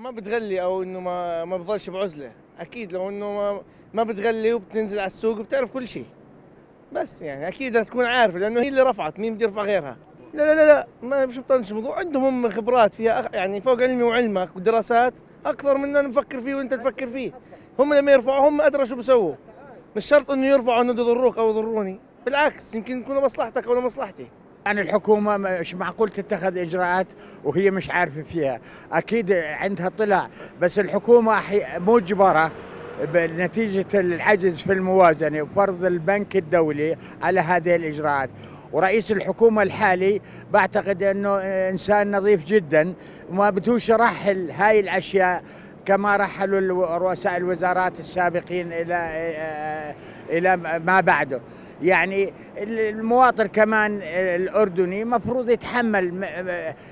ما بتغلي أو إنه ما ما بضلش بعزلة، أكيد لو إنه ما ما بتغلي وبتنزل على السوق وبتعرف كل شيء. بس يعني أكيد هتكون عارفة لأنه هي اللي رفعت، مين بده يرفع غيرها؟ لا لا لا ما مش بطنش الموضوع، عندهم هم خبرات فيها يعني فوق علمي وعلمك ودراسات اكثر مننا نفكر فيه وانت تفكر فيه. هم لما يرفعوا هم ادرى شو بيسووا، مش شرط انه يرفعوا انه يضروك او يضروني، بالعكس يمكن يكون مصلحتك او مصلحتي. يعني الحكومة مش معقول تتخذ إجراءات وهي مش عارفة فيها، أكيد عندها اطلاع، بس الحكومة مجبرة بنتيجة العجز في الموازنة وفرض البنك الدولي على هذه الإجراءات. ورئيس الحكومة الحالي بعتقد أنه إنسان نظيف جدا وما بتوش رحل هاي الأشياء كما رحلوا رؤساء الوزارات السابقين إلى إلى ما بعده. يعني المواطن كمان الأردني مفروض يتحمل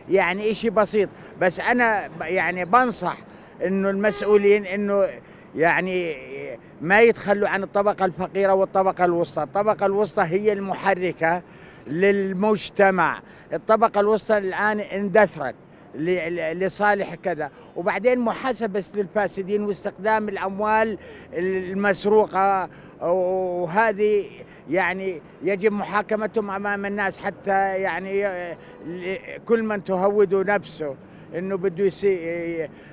يعني إشي بسيط، بس أنا يعني بنصح إنه المسؤولين إنه يعني ما يتخلوا عن الطبقة الفقيرة والطبقة الوسطى. الطبقة الوسطى هي المحركة للمجتمع، الطبقة الوسطى الآن اندثرت لصالح كذا، وبعدين محاسبة للفاسدين واستخدام الأموال المسروقة، وهذه يعني يجب محاكمتهم أمام الناس، حتى يعني كل من تهوده نفسه إنه بده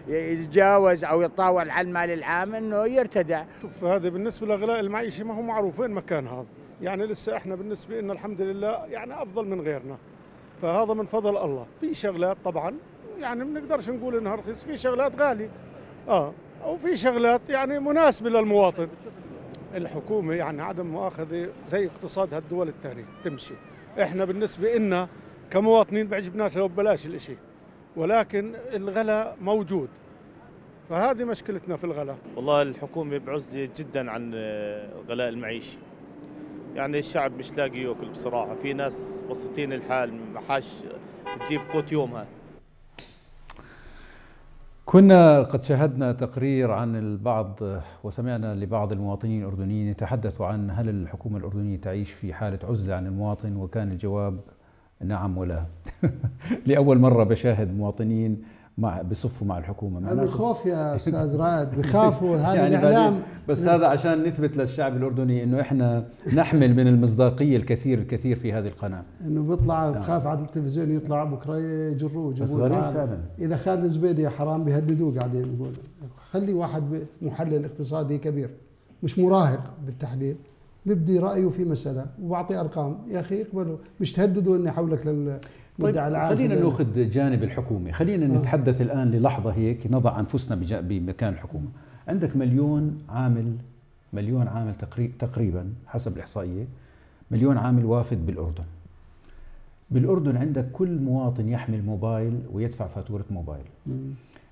يتجاوز أو يتطاول على المال العام إنه يرتدع. شوف هذا بالنسبة لغلاء المعيشة ما هو معروف وين مكان هذا، يعني لسه إحنا بالنسبة لنا الحمد لله يعني أفضل من غيرنا، فهذا من فضل الله. في شغلات طبعا يعني ما بنقدرش نقول انها رخيص، في شغلات غالي اه او في شغلات يعني مناسبه للمواطن. الحكومه يعني عدم مؤاخذه زي اقتصاد هالدول الثانيه تمشي، احنا بالنسبه لنا كمواطنين بعجبناش لو ببلاش الاشي، ولكن الغلاء موجود، فهذه مشكلتنا في الغلاء. والله الحكومه بعزله جدا عن غلاء المعيشه، يعني الشعب مش لاقي ياكل بصراحه، في ناس بسيطين الحال محاش تجيب قوت يومها. كنا قد شاهدنا تقرير عن البعض وسمعنا لبعض المواطنين الاردنيين يتحدثوا عن هل الحكومه الاردنيه تعيش في حاله عزله عن المواطن، وكان الجواب نعم ولا. لاول مره بشاهد مواطنين مع بصفوا مع الحكومه. انا بخاف يا استاذ رائد، بخافوا هذا يعني الاعلام، بس هذا عشان نثبت للشعب الاردني انه احنا نحمل من المصداقيه الكثير الكثير في هذه القناه، انه بيطلع بخاف على التلفزيون يطلع بكره يجروه يجيبوه. فعلا اذا خالد الزبيدي يا حرام بيهددوه قاعدين، يقول خلي واحد محلل اقتصادي كبير مش مراهق بالتحليل بيبدي رايه في مساله وبعطي ارقام، يا اخي اقبلوا مش تهددوا اني حولك لل. طيب خلينا ناخذ جانب الحكومه، خلينا نتحدث الان للحظه هيك نضع انفسنا بمكان الحكومه. عندك مليون عامل، مليون عامل تقريبا حسب الاحصائيه، مليون عامل وافد بالاردن. بالاردن عندك كل مواطن يحمل موبايل ويدفع فاتوره موبايل.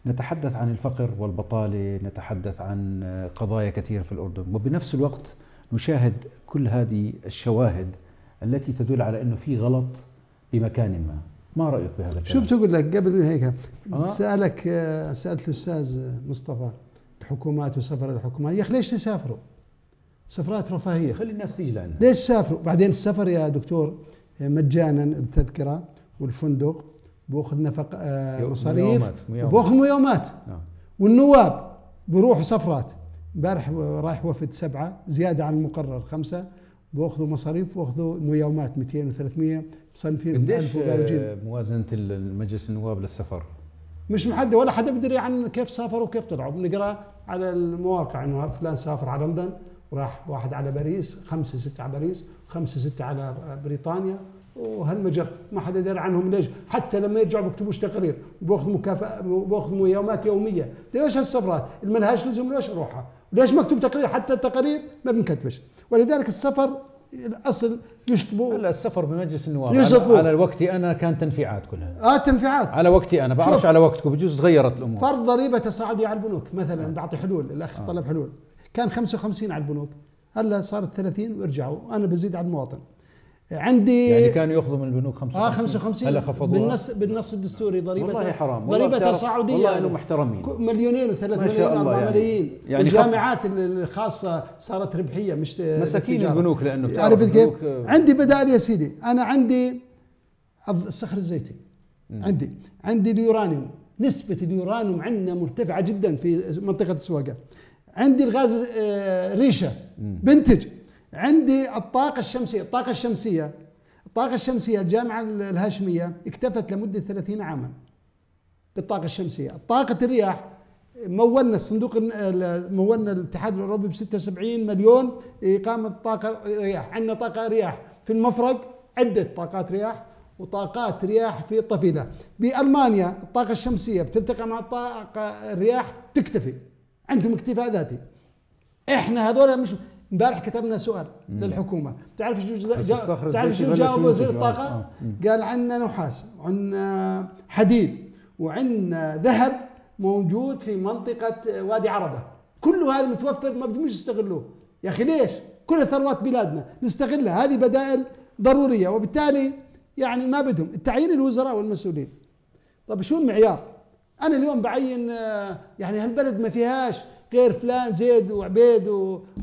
نتحدث عن الفقر والبطاله، نتحدث عن قضايا كثيره في الاردن، وبنفس الوقت نشاهد كل هذه الشواهد التي تدل على انه في غلط بمكان ما. ما رايك بهذا الكلام؟ شوف شو اقول لك قبل هيك آه. سالك سالت الاستاذ مصطفى الحكومات وسفر الحكومات، يا اخي ليش تسافروا؟ سفرات رفاهيه خلي الناس تيجي لنا، ليش سافروا؟ بعدين السفر يا دكتور مجانا، التذكره والفندق بأخذ نفق مصاريف وبأخذ ميومات آه. والنواب بروحوا سفرات، امبارح رايح وفد سبعه زياده عن المقرر خمسه، بأخذوا مصاريف وأخذوا ميومات مئتين وثلاثمئة مصنفين بألف وباوجين. موازنة المجلس النواب للسفر مش محدد، ولا حدا بيدري عن كيف سافروا وكيف طلعوا، بنقرا على المواقع انه فلان سافر على لندن وراح واحد على باريس، خمسة ستة على باريس وخمسة ستة على بريطانيا وهالمجر، ما حدا دار عنهم ليش، حتى لما يرجعوا بيكتبوش تقارير وباخذوا مكافأة وباخذوا ميومات يومية، ليش هالسفرات؟ اللي مالهاش لزوم ليش اروحها؟ ليش مكتوب تقرير؟ حتى التقارير ما بنكتبش، ولذلك السفر الاصل يشطبوا. هلا السفر بمجلس النواب على, على وقتي انا كان تنفيعات كلها اه تنفيعات على وقتي انا، بعرفش على وقتكم بجوز تغيرت الامور. فرض ضريبه تصاعديه على البنوك مثلا آه. بعطي حلول، الاخ آه. طلب حلول، كان خمسة وخمسين على البنوك هلا صارت ثلاثين ويرجعوا، انا بزيد على المواطن عندي. يعني كانوا ياخذوا من البنوك خمسة وخمسين اه خمسة وخمسين هلا خفضوها بالنص بالنص الدستوري ضريبه، والله حرام، ضريبه تصاعديه والله انهم محترمين، مليونين وثلاث ملايين واربع ملايين، يعني الجامعات الخاصه صارت ربحيه مش مساكين البنوك لانه بتعرف كيف. عندي بدائل يا سيدي، انا عندي الصخر الزيتي م. عندي عندي اليورانيوم، نسبه اليورانيوم عندنا مرتفعه جدا في منطقه السواقه، عندي الغاز ريشه بنتج، عندي الطاقة الشمسية، الطاقة الشمسية الطاقة الشمسية الجامعة الهاشمية اكتفت لمدة ثلاثين عاما بالطاقة الشمسية. طاقة الرياح مولنا الصندوق مولنا الاتحاد الأوروبي ب ستة وسبعين مليون إقامة طاقة رياح. عندنا طاقة رياح في المفرق، عدة طاقات رياح وطاقات رياح في الطفيلة. بألمانيا الطاقة الشمسية بتلتقى مع الطاقة الرياح تكتفي، عندهم اكتفاء ذاتي. احنا هذولا مش امبارح كتبنا سؤال مم. للحكومه، بتعرف شو جا... تعرف شو جاوب وزير الطاقه؟ آه. قال عندنا نحاس وعندنا حديد وعندنا ذهب موجود في منطقه وادي عربه، كله هذا متوفر ما بدهمش يستغلوه. يا اخي ليش؟ كل ثروات بلادنا نستغلها، هذه بدائل ضروريه، وبالتالي يعني ما بدهم تعيين الوزراء والمسؤولين. طب شو المعيار؟ انا اليوم بعين يعني هالبلد ما فيهاش غير فلان زيد وعبيد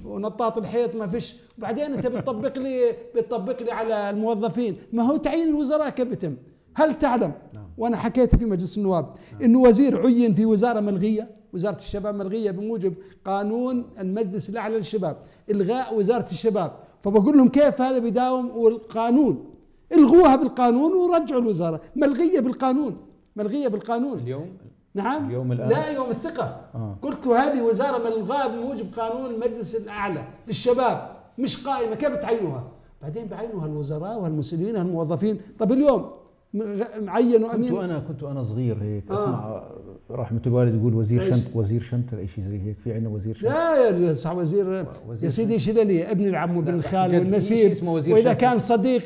ونطاط الحيط ما فيش، وبعدين انت بتطبق لي بتطبق لي على الموظفين. ما هو تعيين الوزراء كيف بيتم؟ هل تعلم نعم. وانا حكيت في مجلس النواب نعم. انه وزير عين في وزاره ملغيه، وزاره الشباب ملغيه بموجب قانون المجلس الاعلى للشباب، الغاء وزاره الشباب. فبقول لهم كيف هذا بيداوم والقانون؟ الغوها بالقانون ورجعوا الوزاره، ملغيه بالقانون، ملغيه بالقانون اليوم نعم يوم لا يوم الثقة. آه. قلت له هذه وزارة ملغاة بموجب قانون المجلس الأعلى للشباب، مش قائمة، كيف بتعينوها؟ بعدين بعينوها الوزراء والمسؤولين والموظفين. طب اليوم معينوا أمين، كنت أنا كنت أنا صغير هيك أسمع آه. رحمة الوالد يقول وزير إيش؟ شنط وزير شنطة أي شيء زي هيك، في عندنا وزير شنطة. لا يا صح وزير, وزير يا سيدي شلالي ابن العم وابن الخال والنسيب، وإذا شنط. كان صديق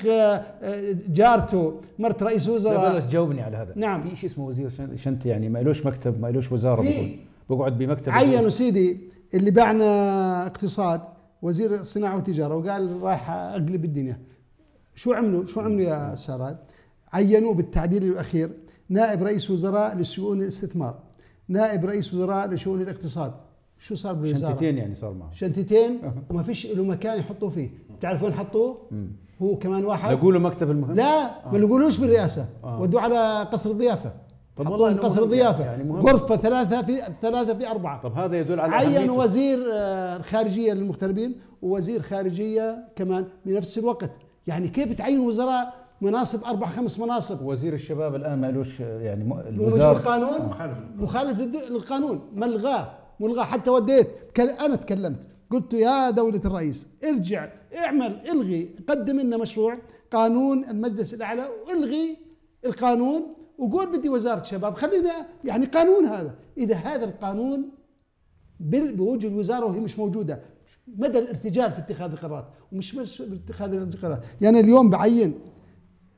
جارته مرت رئيس وزراء. لا بس جاوبني على هذا. نعم في شيء اسمه وزير شنطة، يعني ما إلوش مكتب ما إلوش وزارة، بقول بقعد بمكتب. عينوا سيدي اللي باعنا اقتصاد وزير الصناعة والتجارة وقال رايح أقلب الدنيا. شو عملوا؟ شو عملوا يا سارات؟ عينوه بالتعديل الأخير نائب رئيس وزراء لشؤون الاستثمار، نائب رئيس وزراء لشؤون الاقتصاد. شو صار بالوزارة؟ شنتتين يعني صار معه شنتتين وما فيش له مكان يحطوه فيه. تعرف وين حطوه؟ هو كمان واحد لقوا له مكتب المهم لا آه. ما لقولوش بالرئاسة آه. ودوا على قصر الضيافة. طب والله قصر الضيافة يعني غرفة ثلاثة في ثلاثة في أربعة. طب هذا يدل على عين وزير خارجية للمغتربين ووزير خارجية كمان بنفس الوقت. يعني كيف بتعين وزراء مناصب اربع خمس مناصب؟ وزير الشباب الان ما لهش يعني الوزاره القانون مخالف مخالف للقانون، ملغاه ملغاه. حتى وديت انا تكلمت قلت يا دوله الرئيس ارجع اعمل الغي، قدم لنا مشروع قانون المجلس الاعلى والغي القانون وقول بدي وزاره شباب، خلينا يعني قانون هذا. اذا هذا القانون بوجه الوزاره وهي مش موجوده، مدى الارتجال في اتخاذ القرارات ومش مش باتخاذ القرارات. يعني اليوم بعين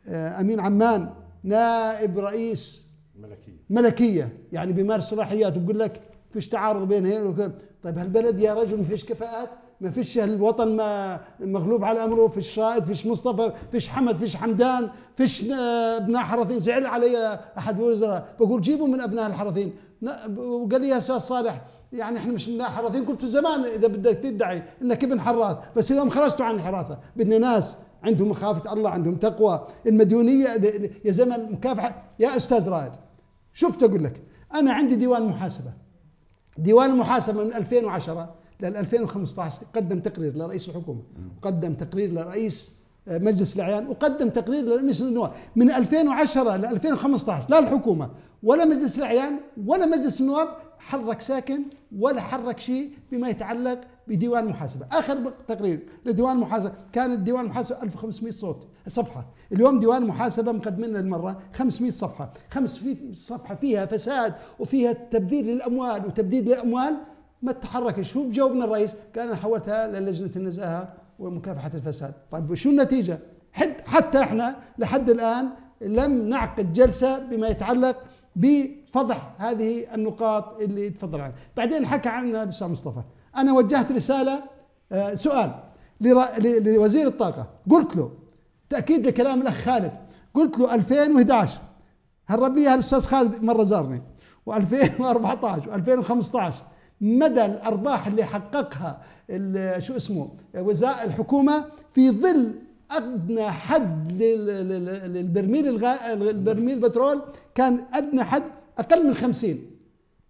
أمين عمان نائب رئيس ملكية ملكية يعني بيمارس صلاحيات، وبقول لك فيش تعارض بين هنا وكذا. طيب هالبلد يا رجل ما فيش كفاءات، ما فيش الوطن ما مغلوب على أمره، فيش رائد، فيش مصطفى، فيش حمد، فيش حمدان، فيش ابناء حرثين. زعل علي أحد الوزراء بقول جيبوا من أبناء الحرثين، وقال لي يا أستاذ صالح يعني احنا مش ابناء حرثين. قلت زمان إذا بدك تدعي إنك ابن حراث، بس اليوم خرجتوا عن الحراثة، بدنا ناس عندهم مخافة الله، عندهم تقوى، المديونية يا زمن مكافحة. يا أستاذ رائد شفت أقول لك، أنا عندي ديوان محاسبة، ديوان المحاسبة من ألفين وعشرة لل ألفين وخمسة عشر قدم تقرير لرئيس الحكومة، وقدم تقرير لرئيس مجلس الأعيان، وقدم تقرير لمجلس النواب. من ألفين وعشرة ل ألفين وخمسة عشر لا الحكومة ولا مجلس الأعيان ولا مجلس النواب حرك ساكن ولا حرك شيء بما يتعلق بديوان محاسبة. آخر تقرير لديوان محاسبة كان ديوان محاسبة ألف وخمسمئة صوت صفحة، اليوم ديوان محاسبة مقدمين المرة خمسمئة صفحة، خمسمئة صفحة فيها فساد وفيها تبذير للأموال وتبديد للأموال. ما تحركش. شو بجاوبنا الرئيس؟ قال أنا حولتها للجنة النزاهة ومكافحة الفساد. طيب شو النتيجة؟ حد حتى احنا لحد الآن لم نعقد جلسة بما يتعلق بفضح هذه النقاط اللي تفضل عنها. بعدين حكى عنها الأستاذ مصطفى. أنا وجهت رسالة سؤال لوزير الطاقة، قلت له تأكيد لكلام الأخ خالد، قلت له ألفين وأحد عشر هرب لي الأستاذ خالد مرة زارني، وألفين وأربعة عشر وألفين وخمسة عشر مدى الأرباح اللي حققها شو اسمه وزارة الحكومة في ظل أدنى حد للبرميل الغاء البرميل البترول، كان أدنى حد أقل من خمسين.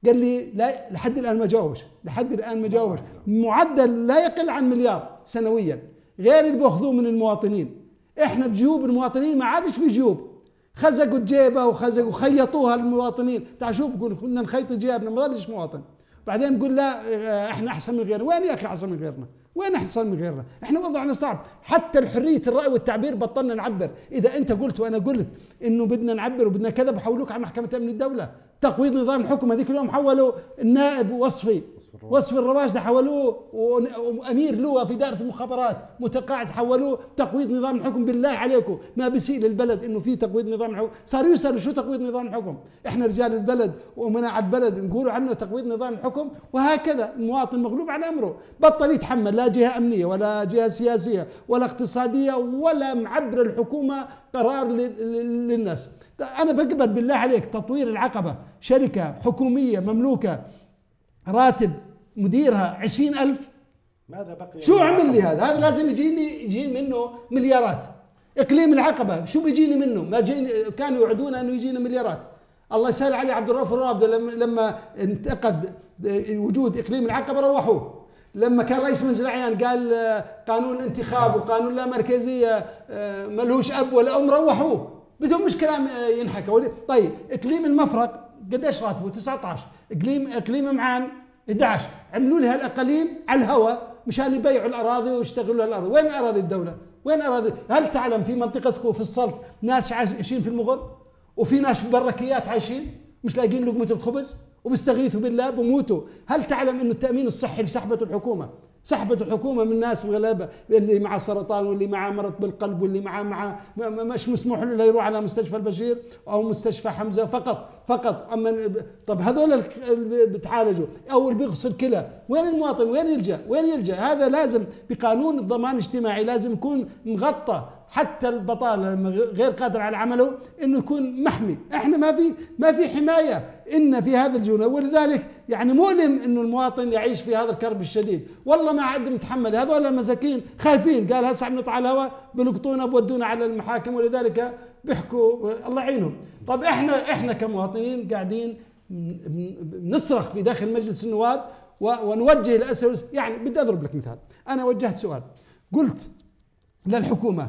قال لي لا لحد الآن ما جاوبش، لحد الآن ما جاوبش، معدل لا يقل عن مليار سنويا غير اللي بياخذوه من المواطنين. احنا بجيوب المواطنين ما عادش في جيوب، خزقوا الجيبه وخزقوا خيطوها المواطنين. تعال شوف كنا نخيط جيبنا ما ضلش مواطن، بعدين نقول لا احنا احسن من غيرنا. وين يا اخي احسن من غيرنا؟ وين احسن من غيرنا؟ احنا وضعنا صعب، حتى الحريه الراي والتعبير بطلنا نعبر. اذا انت قلت وانا قلت انه بدنا نعبر وبدنا كذا بحولوك على محكمه امن الدوله. تقويض نظام الحكم هذيك اليوم حولوا النائب وصفي وصفي الرواشدة حولوه، وامير لواء في دائره المخابرات متقاعد حولوه تقويض نظام الحكم. بالله عليكم ما بيسيء للبلد انه في تقويض نظام الحكم؟ صار يسال شو تقويض نظام الحكم؟ احنا رجال البلد ومناع البلد نقولوا عنه تقويض نظام الحكم، وهكذا المواطن مغلوب على امره، بطل يتحمل لا جهه امنيه ولا جهه سياسيه ولا اقتصاديه ولا معبر الحكومه قرار للناس. انا بقبل بالله عليك تطوير العقبه شركه حكوميه مملوكه راتب مديرها عشرين ألف، ماذا بقي؟ شو عمل لي هذا؟ هذا لازم يجيني يجيني منه مليارات. إقليم العقبة شو بيجيني منه؟ ما كانوا يوعدونا أنه يجينا مليارات. الله يسهل عليه عبد الرؤوف الرابض لما انتقد وجود إقليم العقبة روحوه، لما كان رئيس مجلس الأعيان قال قانون انتخاب وقانون لا مركزية ملهوش أب ولا أم روحوه بدون مش كلام ينحكى. طيب إقليم المفرق قديش راتبه؟ تسعة عشر. إقليم إقليم معان أحد عشر. عملوا لها الأقاليم على الهواء مشان يبيعوا الأراضي ويشتغلوا لها الأراضي. وين أراضي الدولة؟ وين أراضي؟ هل تعلم في منطقتكم في السلط ناس عايشين في المغل؟ وفي ناس بركيات عايشين مش لاقيين لقمة الخبز وبيستغيثوا بالله بموتوا. هل تعلم إنه التأمين الصحي اللي سحبته الحكومة؟ سحبت الحكومة من الناس الغلابة اللي معه سرطان واللي معه مرض بالقلب واللي معه معه مش مسموح له لا يروح على مستشفى البشير أو مستشفى حمزة فقط فقط. أما طب هذول اللي بتعالجوا أو اللي بيغسل كلى وين المواطن؟ وين يلجأ؟ وين يلجأ؟ هذا لازم بقانون الضمان الاجتماعي لازم يكون مغطى، حتى البطالة لما غير قادر على عمله إنه يكون محمي. إحنا ما في ما في حماية إن في هذا الجنة، ولذلك يعني مؤلم إنه المواطن يعيش في هذا الكرب الشديد. والله ما عاد متحمل، هذول المساكين خايفين قال هسه عم نطلع الهواء بلقطونا بودونا على المحاكم، ولذلك بيحكوا الله يعينهم. طب إحنا إحنا كمواطنين قاعدين نصرخ في داخل مجلس النواب ونوجه الأسئلة. يعني بدي أضرب لك مثال، أنا وجهت سؤال قلت للحكومة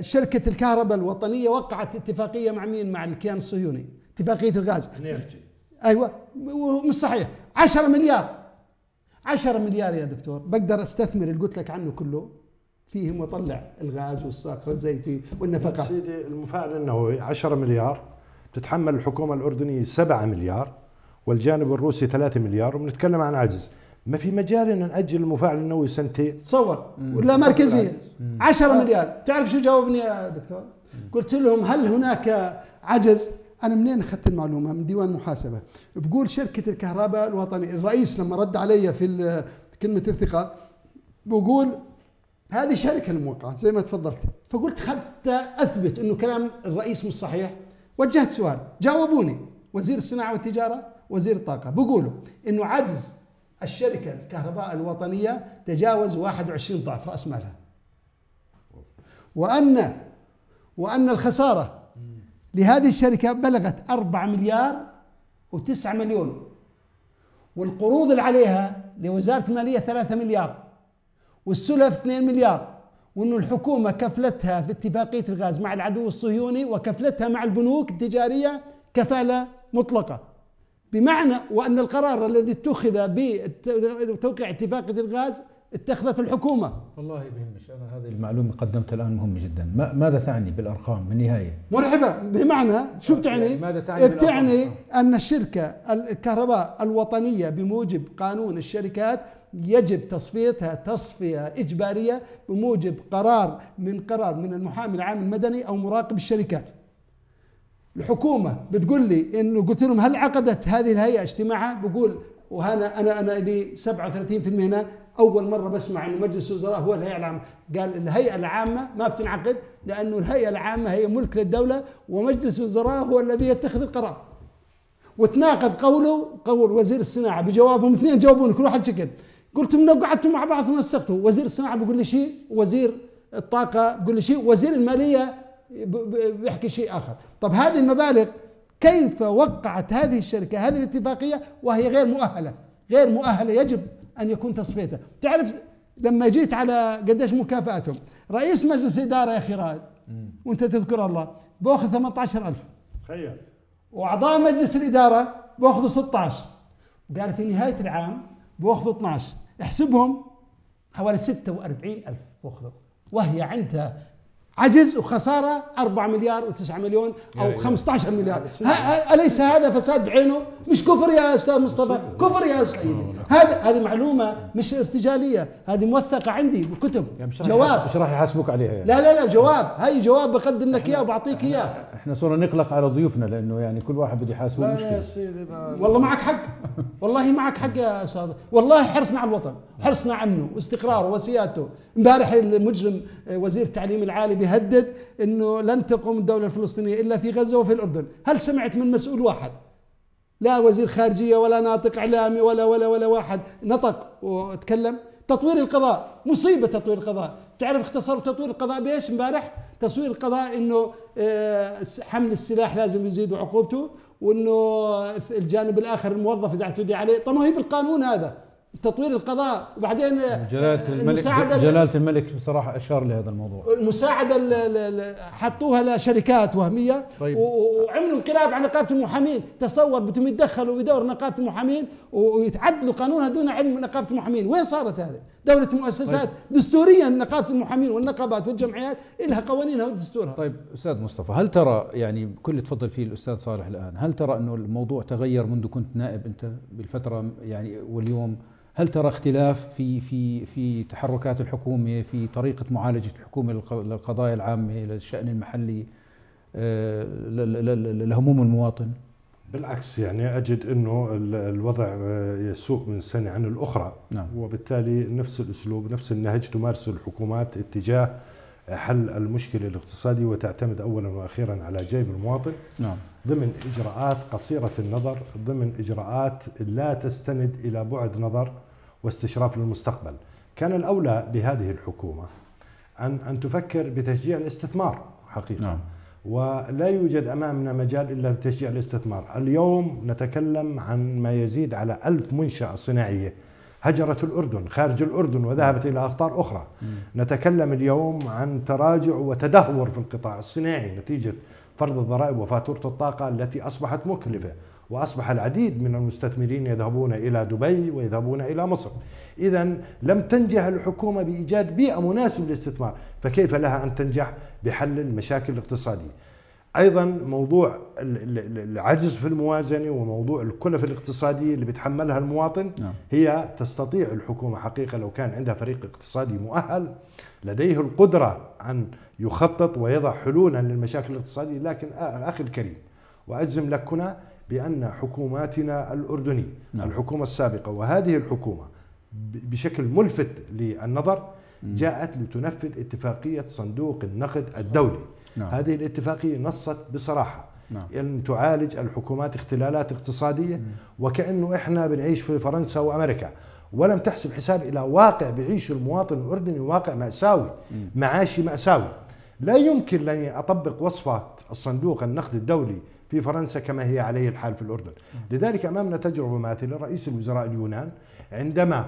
شركة الكهرباء الوطنية وقعت اتفاقية مع مين؟ مع الكيان الصهيوني، اتفاقية الغاز. ايوه مش صحيح. عشرة مليار عشرة مليار يا دكتور بقدر استثمر اللي قلت لك عنه كله فيهم واطلع الغاز والصخر الزيتي والنفقة. سيدي المفاعل النووي عشرة مليار بتتحمل الحكومة الأردنية سبعة مليار والجانب الروسي ثلاثة مليار وبنتكلم عن عجز. ما في مجال ان ناجل المفاعل النووي سنتين تصور ولا مركزيه عشرة مليار. تعرف شو جاوبني يا دكتور؟ قلت لهم هل هناك عجز؟ انا منين اخذت المعلومه؟ من ديوان المحاسبه. بقول شركه الكهرباء الوطنيه، الرئيس لما رد علي في كلمه الثقه بقول هذه شركه الموقعه زي ما تفضلت. فقلت حتى اثبت انه كلام الرئيس مش صحيح وجهت سؤال، جاوبوني وزير الصناعه والتجاره وزير الطاقه بقولوا انه عجز الشركة الكهرباء الوطنية تجاوز واحد وعشرين ضعف رأس مالها، وأن وأن الخسارة لهذه الشركة بلغت أربعة مليار وتسعة مليون، والقروض اللي عليها لوزارة المالية ثلاثة مليار، والسلف اثنين مليار، وأن الحكومة كفلتها في اتفاقية الغاز مع العدو الصهيوني وكفلتها مع البنوك التجارية كفالة مطلقة. بمعنى وأن القرار الذي اتخذ بتوقيع اتفاقية الغاز اتخذته الحكومة. والله بهمش، أنا هذه المعلومة قدمتها الآن مهمة جدا. ما ماذا تعني بالأرقام بالنهاية؟ مرعبة. بمعنى شو بتعني؟ يعني ماذا تعني؟ بتعني أن الشركة الكهرباء الوطنية بموجب قانون الشركات يجب تصفيتها تصفية إجبارية بموجب قرار من قرار من المحامي العام المدني أو مراقب الشركات. الحكومة بتقول لي انه قلت لهم هل عقدت هذه الهيئة اجتماعها؟ بقول وهنا انا انا لي سبعة وثلاثين بالمئة هنا، اول مرة بسمع انه مجلس الوزراء هو الهيئة العامة. قال الهيئة العامة ما بتنعقد لانه الهيئة العامة هي ملك للدولة ومجلس الوزراء هو الذي يتخذ القرار. وتناقض قوله قول وزير الصناعة بجوابهم، اثنين جاوبوني كل واحد شكل. قلت لهم قعدتوا مع بعض ووثقتوا، وزير الصناعة بيقول لي شيء، وزير الطاقة بيقول لي شيء، وزير المالية بيحكي شيء آخر. طب هذه المبالغ كيف وقعت هذه الشركة هذه الاتفاقية وهي غير مؤهلة؟ غير مؤهلة يجب أن يكون تصفيتها. تعرف لما جيت على قديش مكافاتهم، رئيس مجلس اداره يا اخي رائد وانت تذكر الله باخذ ثمانية عشر ألف، تخيل، واعضاء مجلس الاداره باخذوا ستة عشر، وقال في نهايه العام باخذوا اثني عشر، احسبهم حوالي ستة وأربعين ألف باخذوا، وهي عندها عجز وخساره أربعة مليار وتسعة مليون او خمسة عشر مليار. اليس هذا فساد بعينه؟ مش كفر يا استاذ مصطفى؟ كفر يا سيدي. هذا هذه معلومه مش ارتجاليه، هذه موثقه عندي بكتب. جواب مش راح يحاسبوك عليها يعني. لا لا لا، جواب، هي جواب بقدم لك اياه وبعطيك اياه. احنا صرنا نقلق على ضيوفنا لانه يعني كل واحد بده يحاسبه مشكله. يا سيدي والله معك حق، والله معك حق يا استاذ، والله حرصنا على الوطن، حرصنا على امنه واستقراره وسيادته. امبارح المجرم وزير التعليم العالي بيهدد انه لن تقوم الدوله الفلسطينيه الا في غزه وفي الاردن، هل سمعت من مسؤول واحد؟ لا وزير خارجيه ولا ناطق اعلامي ولا ولا ولا واحد نطق وتكلم. تطوير القضاء مصيبه، تطوير القضاء، تعرف اختصروا تطوير القضاء بايش امبارح؟ تطوير القضاء انه حمل السلاح لازم يزيد عقوبته، وانه الجانب الاخر الموظف اذا اعتدي عليه، طب ما هي بالقانون هذا تطوير القضاء. وبعدين جلالة الملك، جلالة الملك بصراحة أشار لهذا الموضوع، المساعدة اللي حطوها لشركات وهمية. طيب. وعملوا انقلاب على نقابة المحامين، تصور بدهم يتدخلوا بدور نقابة المحامين ويتعدلوا قانونها دون علم نقابة المحامين، وين صارت هذه؟ دولة مؤسسات. طيب. دستوريا نقابة المحامين والنقابات والجمعيات لها قوانينها ودستورها. طيب أستاذ مصطفى، هل ترى يعني كل تفضل فيه الأستاذ صالح الآن، هل ترى أنه الموضوع تغير منذ كنت نائب أنت بالفترة يعني واليوم؟ هل ترى اختلاف في في في تحركات الحكومة، في طريقة معالجة الحكومة للقضايا العامة، للشأن المحلي، لهموم المواطن؟ بالعكس، يعني أجد أنه الوضع يسوء من سنة عن الأخرى. نعم. وبالتالي نفس الأسلوب نفس النهج تمارسه الحكومات اتجاه حل المشكلة الاقتصادية، وتعتمد أولا وأخيرا على جيب المواطن. نعم. ضمن إجراءات قصيرة النظر، ضمن إجراءات لا تستند إلى بعد نظر واستشراف للمستقبل. كان الأولى بهذه الحكومة أن أن تفكر بتشجيع الاستثمار حقيقة. نعم. ولا يوجد أمامنا مجال إلا بتشجيع الاستثمار. اليوم نتكلم عن ما يزيد على ألف منشأة صناعية هجرت الأردن خارج الأردن وذهبت إلى أقطار أخرى. م. نتكلم اليوم عن تراجع وتدهور في القطاع الصناعي نتيجة فرض الضرائب وفاتورة الطاقة التي أصبحت مكلفة، وأصبح العديد من المستثمرين يذهبون إلى دبي ويذهبون إلى مصر. إذن لم تنجح الحكومة بإيجاد بيئة مناسبة للاستثمار، فكيف لها أن تنجح بحل المشاكل الاقتصادية؟ أيضا موضوع العجز في الموازنة وموضوع الكلف الاقتصادية اللي بتحملها المواطن، هي تستطيع الحكومة حقيقة لو كان عندها فريق اقتصادي مؤهل لديه القدرة أن يخطط ويضع حلولا للمشاكل الاقتصادية. لكن أخي الكريم، وأجزم لك هنا بأن حكوماتنا الأردنية، نعم. الحكومة السابقة وهذه الحكومة بشكل ملفت للنظر جاءت لتنفذ اتفاقية صندوق النقد الدولي. نعم. هذه الاتفاقية نصت بصراحة، نعم. أن تعالج الحكومات اختلالات اقتصادية، نعم. وكأنه إحنا بنعيش في فرنسا وأمريكا، ولم تحسب حساب إلى واقع بيعيش المواطن الأردني، واقع مأساوي، مم. معاشي مأساوي. لا يمكن لي أطبق وصفة الصندوق النقد الدولي في فرنسا كما هي عليه الحال في الأردن. مم. لذلك أمامنا تجربة ماثلة. رئيس الوزراء اليونان عندما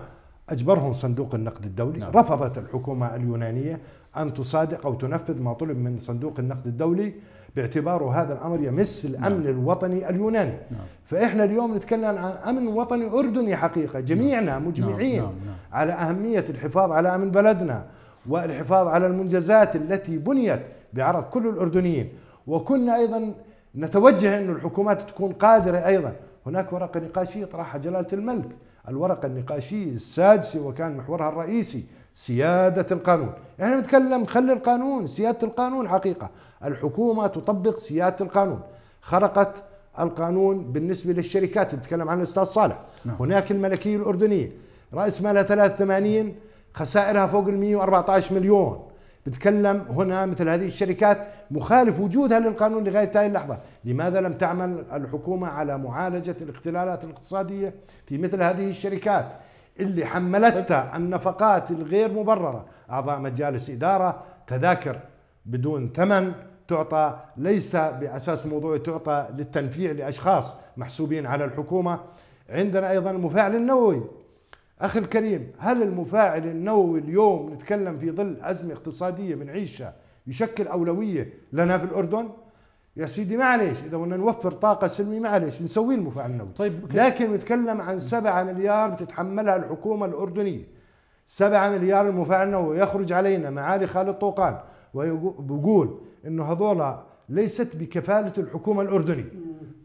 أجبرهم صندوق النقد الدولي، نعم. رفضت الحكومة اليونانية أن تصادق أو تنفذ ما طلب من صندوق النقد الدولي باعتباره هذا الأمر يمس الأمن، نعم. الوطني اليوناني. نعم. فإحنا اليوم نتكلم عن أمن وطني أردني حقيقة، جميعنا مجمعين، نعم. نعم. نعم. على أهمية الحفاظ على أمن بلدنا والحفاظ على المنجزات التي بنيت بعرض كل الأردنيين. وكنا أيضا نتوجه أن الحكومات تكون قادرة. أيضا هناك ورقة نقاشية طرحها جلالة الملك، الورقة النقاشية السادسة، وكان محورها الرئيسي سيادة القانون. احنا نتكلم خلي القانون، سيادة القانون حقيقة. الحكومة تطبق سيادة القانون، خرقت القانون بالنسبة للشركات، نتكلم عن الأستاذ صالح. نعم. هناك الملكية الأردنية رأس مالها ثلاثة وثمانين، خسائرها فوق ال مئة وأربعة عشر مليون. بتكلم هنا مثل هذه الشركات مخالف وجودها للقانون لغاية هذه اللحظة. لماذا لم تعمل الحكومة على معالجة الاختلالات الاقتصادية في مثل هذه الشركات اللي حملتها النفقات الغير مبررة؟ أعضاء مجالس إدارة، تذاكر بدون ثمن تعطى ليس بأساس موضوع، تعطى للتنفيع لأشخاص محسوبين على الحكومة. عندنا أيضا المفاعل النووي، أخي الكريم، هل المفاعل النووي اليوم نتكلم في ظل أزمة اقتصادية بنعيشها يشكل أولوية لنا في الأردن؟ يا سيدي معليش، إذا بدنا نوفر طاقة سلمية معليش بنسوي المفاعل النووي. طيب لكن نتكلم عن سبعة مليار بتتحملها الحكومة الأردنية. سبعة مليار المفاعل النووي، يخرج علينا معالي خالد طوقان ويقول إنه هذولا ليست بكفالة الحكومة الأردنية.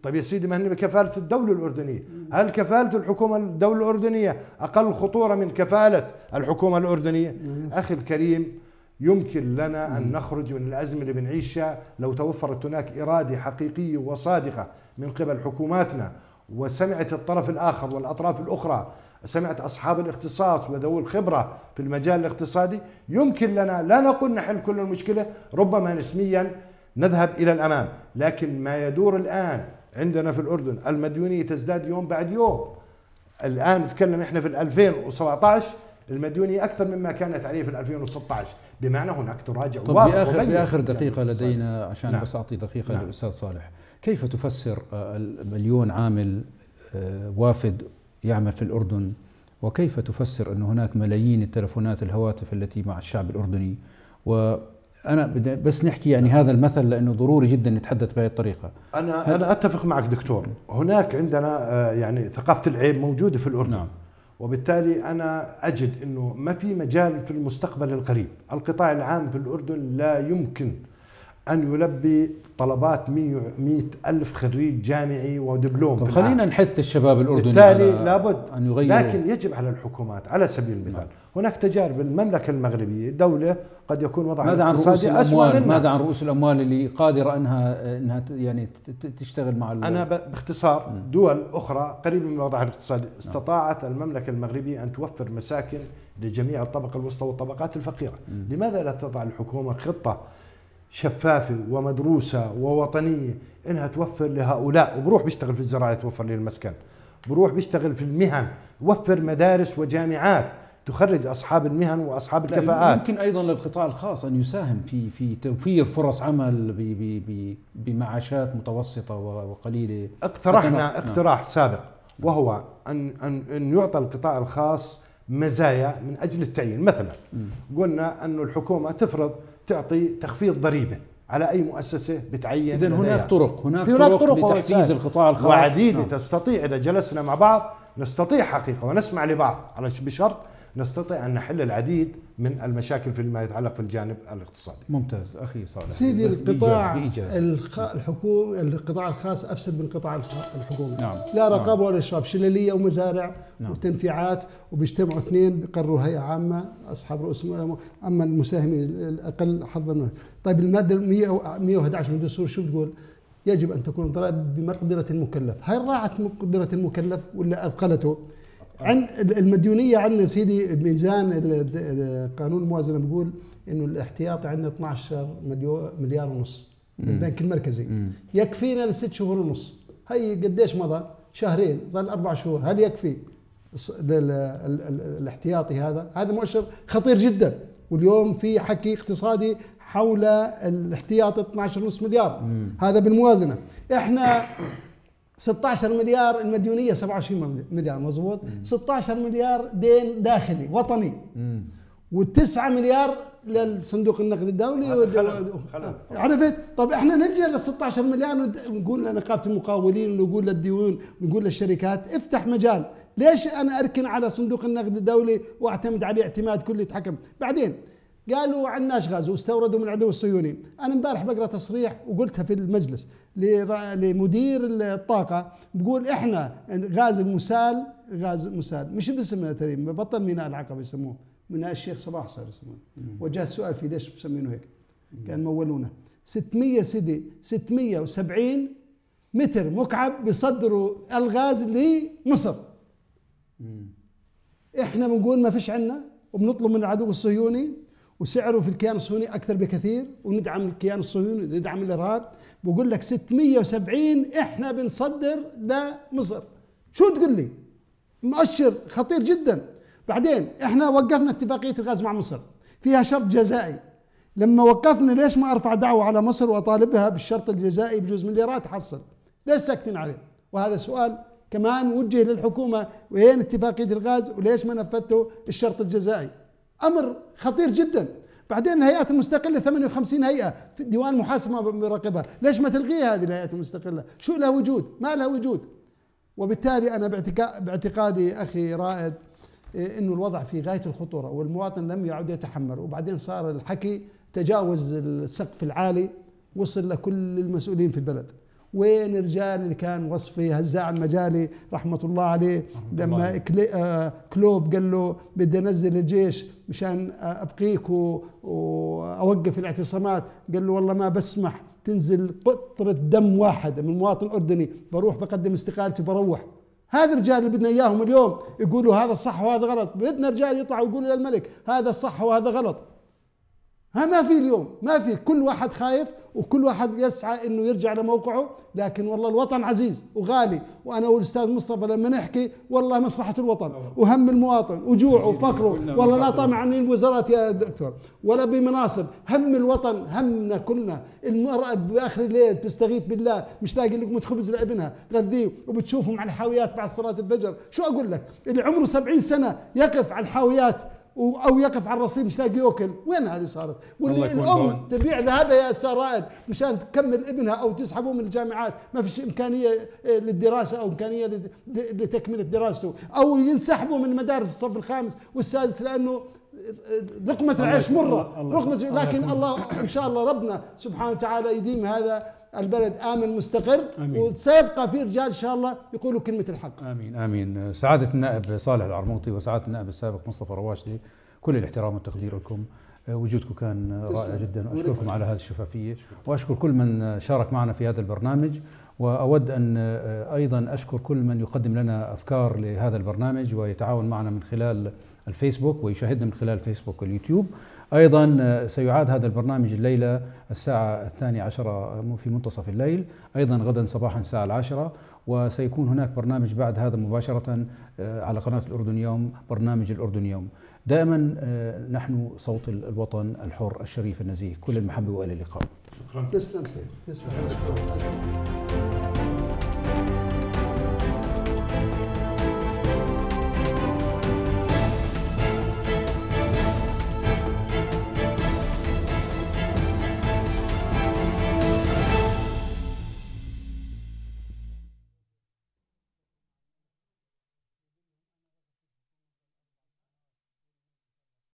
طيب يا سيدي، ما هن بكفالة الدولة الأردنية، هل كفالة الحكومة الدولة الأردنية أقل خطورة من كفالة الحكومة الأردنية؟ أخي الكريم، يمكن لنا أن نخرج من الأزمة اللي بنعيشها لو توفرت هناك إرادة حقيقية وصادقة من قبل حكوماتنا، وسمعت الطرف الآخر والأطراف الأخرى، سمعت أصحاب الاختصاص وذوي الخبرة في المجال الاقتصادي. يمكن لنا، لا نقول نحل كل المشكلة، ربما نسميا نذهب إلى الأمام. لكن ما يدور الآن عندنا في الأردن، المديونية تزداد يوم بعد يوم. الآن نتكلم إحنا في ألفين وسبعة عشر المديونية أكثر مما كانت عليه في ألفين وستة عشر، بمعنى هناك تراجع. طب بآخر, بآخر دقيقة لدينا، عشان نعم. بس أعطي دقيقة نعم. للأستاذ صالح، كيف تفسر المليون عامل وافد يعمل في الأردن، وكيف تفسر أن هناك ملايين التلفونات الهواتف التي مع الشعب الأردني؟ و أنا بس نحكي يعني هذا المثل لأنه ضروري جدا نتحدث بهذه الطريقة. أنا أنا أتفق معك دكتور، هناك عندنا يعني ثقافة العيب موجودة في الأردن. نعم. وبالتالي أنا أجد أنه ما في مجال في المستقبل القريب، القطاع العام في الأردن لا يمكن أن يلبي طلبات مئة ألف خريج جامعي ودبلوم. طب خلينا نحث الشباب الأردني، بالتالي لابد أن يغيروا، لكن يجب على الحكومات. على سبيل المثال نعم. هناك تجارب المملكة المغربية، دولة قد يكون وضعها الاقتصادي أسوأ منها. ماذا عن رؤوس الأموال اللي قادرة أنها أنها يعني تشتغل مع ال... أنا باختصار دول أخرى قريبة من وضعها الاقتصادي نعم. استطاعت المملكة المغربية أن توفر مساكن لجميع الطبقة الوسطى والطبقات الفقيرة. م. لماذا لا تضع الحكومة خطة شفافة ومدروسة ووطنية إنها توفر لهؤلاء؟ وبروح بيشتغل في الزراعة توفر لي المسكن، بروح بيشتغل في المهن وفر مدارس وجامعات تخرج أصحاب المهن وأصحاب الكفاءات. يمكن أيضا للقطاع الخاص أن يساهم في في توفير فرص عمل بمعاشات متوسطة وقليلة. اقترحنا اقتراح سابق، وهو أن أن أن يعطى القطاع الخاص مزايا من أجل التعيين. مثلا قلنا أن الحكومة تفرض تعطي تخفيض ضريبه على اي مؤسسه بتعين. اذا هناك طرق، هناك, هناك طرق لتحفيز القطاع الخاص وعديده نعم. تستطيع، اذا جلسنا مع بعض نستطيع حقيقه ونسمع لبعض، على بشرط نستطيع ان نحل العديد من المشاكل فيما يتعلق في الجانب الاقتصادي. ممتاز اخي صالح. سيدي القطاع الحكومي، القطاع الخاص افسد من القطاع الحكومي. نعم. لا رقابه نعم. ولا اشراف، شلاليه ومزارع نعم. وتنفيعات، وبيجتمعوا اثنين بيقرروا هيئه عامه اصحاب رؤوس الاموال، اما المساهمين الاقل حظا منه. طيب الماده مئة وأحد عشر من الدستور شو بتقول؟ يجب ان تكون الضرائب بمقدره المكلف، هل راعت مقدره المكلف ولا اثقلته؟ عن المديونيه عندنا سيدي ميزان قانون الموازنه بيقول انه الاحتياطي عندنا اثني عشر مليار ونص من البنك المركزي، يكفينا لست شهور ونص. هي قديش مضى؟ شهرين، ظل اربع شهور، هل يكفي الاحتياطي هذا؟ هذا مؤشر خطير جدا، واليوم في حكي اقتصادي حول الاحتياطي اثني عشر ونص مليار مم. هذا بالموازنه، احنا ستة عشر مليار المديونية، سبعة وعشرين مليار مضبوط، ستة عشر مليار دين داخلي وطني، وتسعة مليار للصندوق النقد الدولي. عرفت؟ طب احنا نلجأ لل ستة عشر مليار ونقول لنقابة المقاولين ونقول للديون ونقول للشركات افتح مجال، ليش انا اركن على صندوق النقد الدولي واعتمد عليه اعتماد كلي يتحكم؟ بعدين قالوا عندناش غاز واستوردوا من العدو الصهيوني. انا امبارح بقرا تصريح وقلتها في المجلس لمدير الطاقه، بقول احنا غاز المسال، غاز المسال مش باسمنا تريم، بطل ميناء العقبه يسموه، ميناء الشيخ صباح صار يسمونه. وجه السؤال في ليش مسمينه هيك؟ كان مولونه ستمية سيدي ستمية وسبعين متر مكعب بيصدروا الغاز لمصر. احنا بنقول ما فيش عندنا وبنطلب من العدو الصهيوني، وسعره في الكيان الصهيوني أكثر بكثير، وندعم الكيان الصهيوني، ندعم الإرهاب. بقول لك ستمية وسبعين إحنا بنصدر لمصر، شو تقول لي؟ مؤشر خطير جدا. بعدين إحنا وقفنا اتفاقية الغاز مع مصر، فيها شرط جزائي. لما وقفنا ليش ما أرفع دعوة على مصر وأطالبها بالشرط الجزائي بجوز مليارات حصل؟ ليش ساكتين عليه؟ وهذا سؤال كمان وجه للحكومة وين اتفاقية الغاز وليش ما نفذته الشرط الجزائي. أمر خطير جدا. بعدين الهيئات المستقلة ثمانية وخمسين هيئة في ديوان محاسبة مراقبها، ليش ما تلغيها هذه الهيئات المستقلة؟ شو لها وجود؟ ما لها وجود. وبالتالي أنا باعتقادي أخي رائد إنه الوضع في غاية الخطورة والمواطن لم يعد يتحمل. وبعدين صار الحكي تجاوز السقف العالي، وصل لكل المسؤولين في البلد. وين الرجال اللي كان وصفي هزاع المجالي رحمة الله عليه لما كلوب قال له بدي انزل الجيش مشان ابقيك واوقف الاعتصامات، قال له والله ما بسمح تنزل قطرة دم واحد من مواطن اردني، بروح بقدم استقالتي بروح. هذا الرجال اللي بدنا اياهم اليوم يقولوا هذا صح وهذا غلط، بدنا رجال يطلعوا يقولوا للملك هذا صح وهذا غلط. ها ما في اليوم، ما في، كل واحد خايف وكل واحد يسعى انه يرجع لموقعه، لكن والله الوطن عزيز وغالي، وانا والاستاذ مصطفى لما نحكي والله مصلحه الوطن وهم المواطن وجوعه وفقره، والله لا طمع من الوزارات يا دكتور ولا بمناصب، هم الوطن همنا كلنا. المراه باخر الليل تستغيث بالله مش لاقي لقمه خبز لابنها تغذيه، وبتشوفهم على الحاويات بعد صلاه الفجر. شو اقول لك؟ اللي عمره سبعين سنه يقف على الحاويات أو يقف على الرصيف مش لاقي ياكل، وين هذه صارت؟ واللي الأم تبيع ذهبها يا أستاذ رائد مشان تكمل ابنها أو تسحبه من الجامعات، ما فيش إمكانية للدراسة أو إمكانية لتكملة دراسته، أو ينسحبوا من مدارس الصف الخامس والسادس لأنه لقمة العيش مرة، لقمة، لكن الله إن شاء الله ربنا سبحانه وتعالى يديم هذا البلد آمن مستقر، وسيبقى في رجال إن شاء الله يقولوا كلمة الحق. آمين آمين. سعادة النائب صالح العرموطي وسعادة النائب السابق مصطفى رواجدي، كل الاحترام والتقدير لكم، وجودكم كان رائع جدا، وأشكركم على هذه الشفافية، وأشكر كل من شارك معنا في هذا البرنامج، وأود أن أيضا أشكر كل من يقدم لنا أفكار لهذا البرنامج ويتعاون معنا من خلال الفيسبوك ويشاهدنا من خلال الفيسبوك واليوتيوب. أيضا سيعاد هذا البرنامج الليلة الساعة الثانية عشرة في منتصف الليل، أيضا غدا صباحا الساعة العاشرة، وسيكون هناك برنامج بعد هذا مباشرة على قناة الأردن اليوم، برنامج الأردن اليوم. دائما نحن صوت الوطن الحر الشريف النزيه. كل المحبة وإلى اللقاء. شكرا. تسلم سيد. تسلم.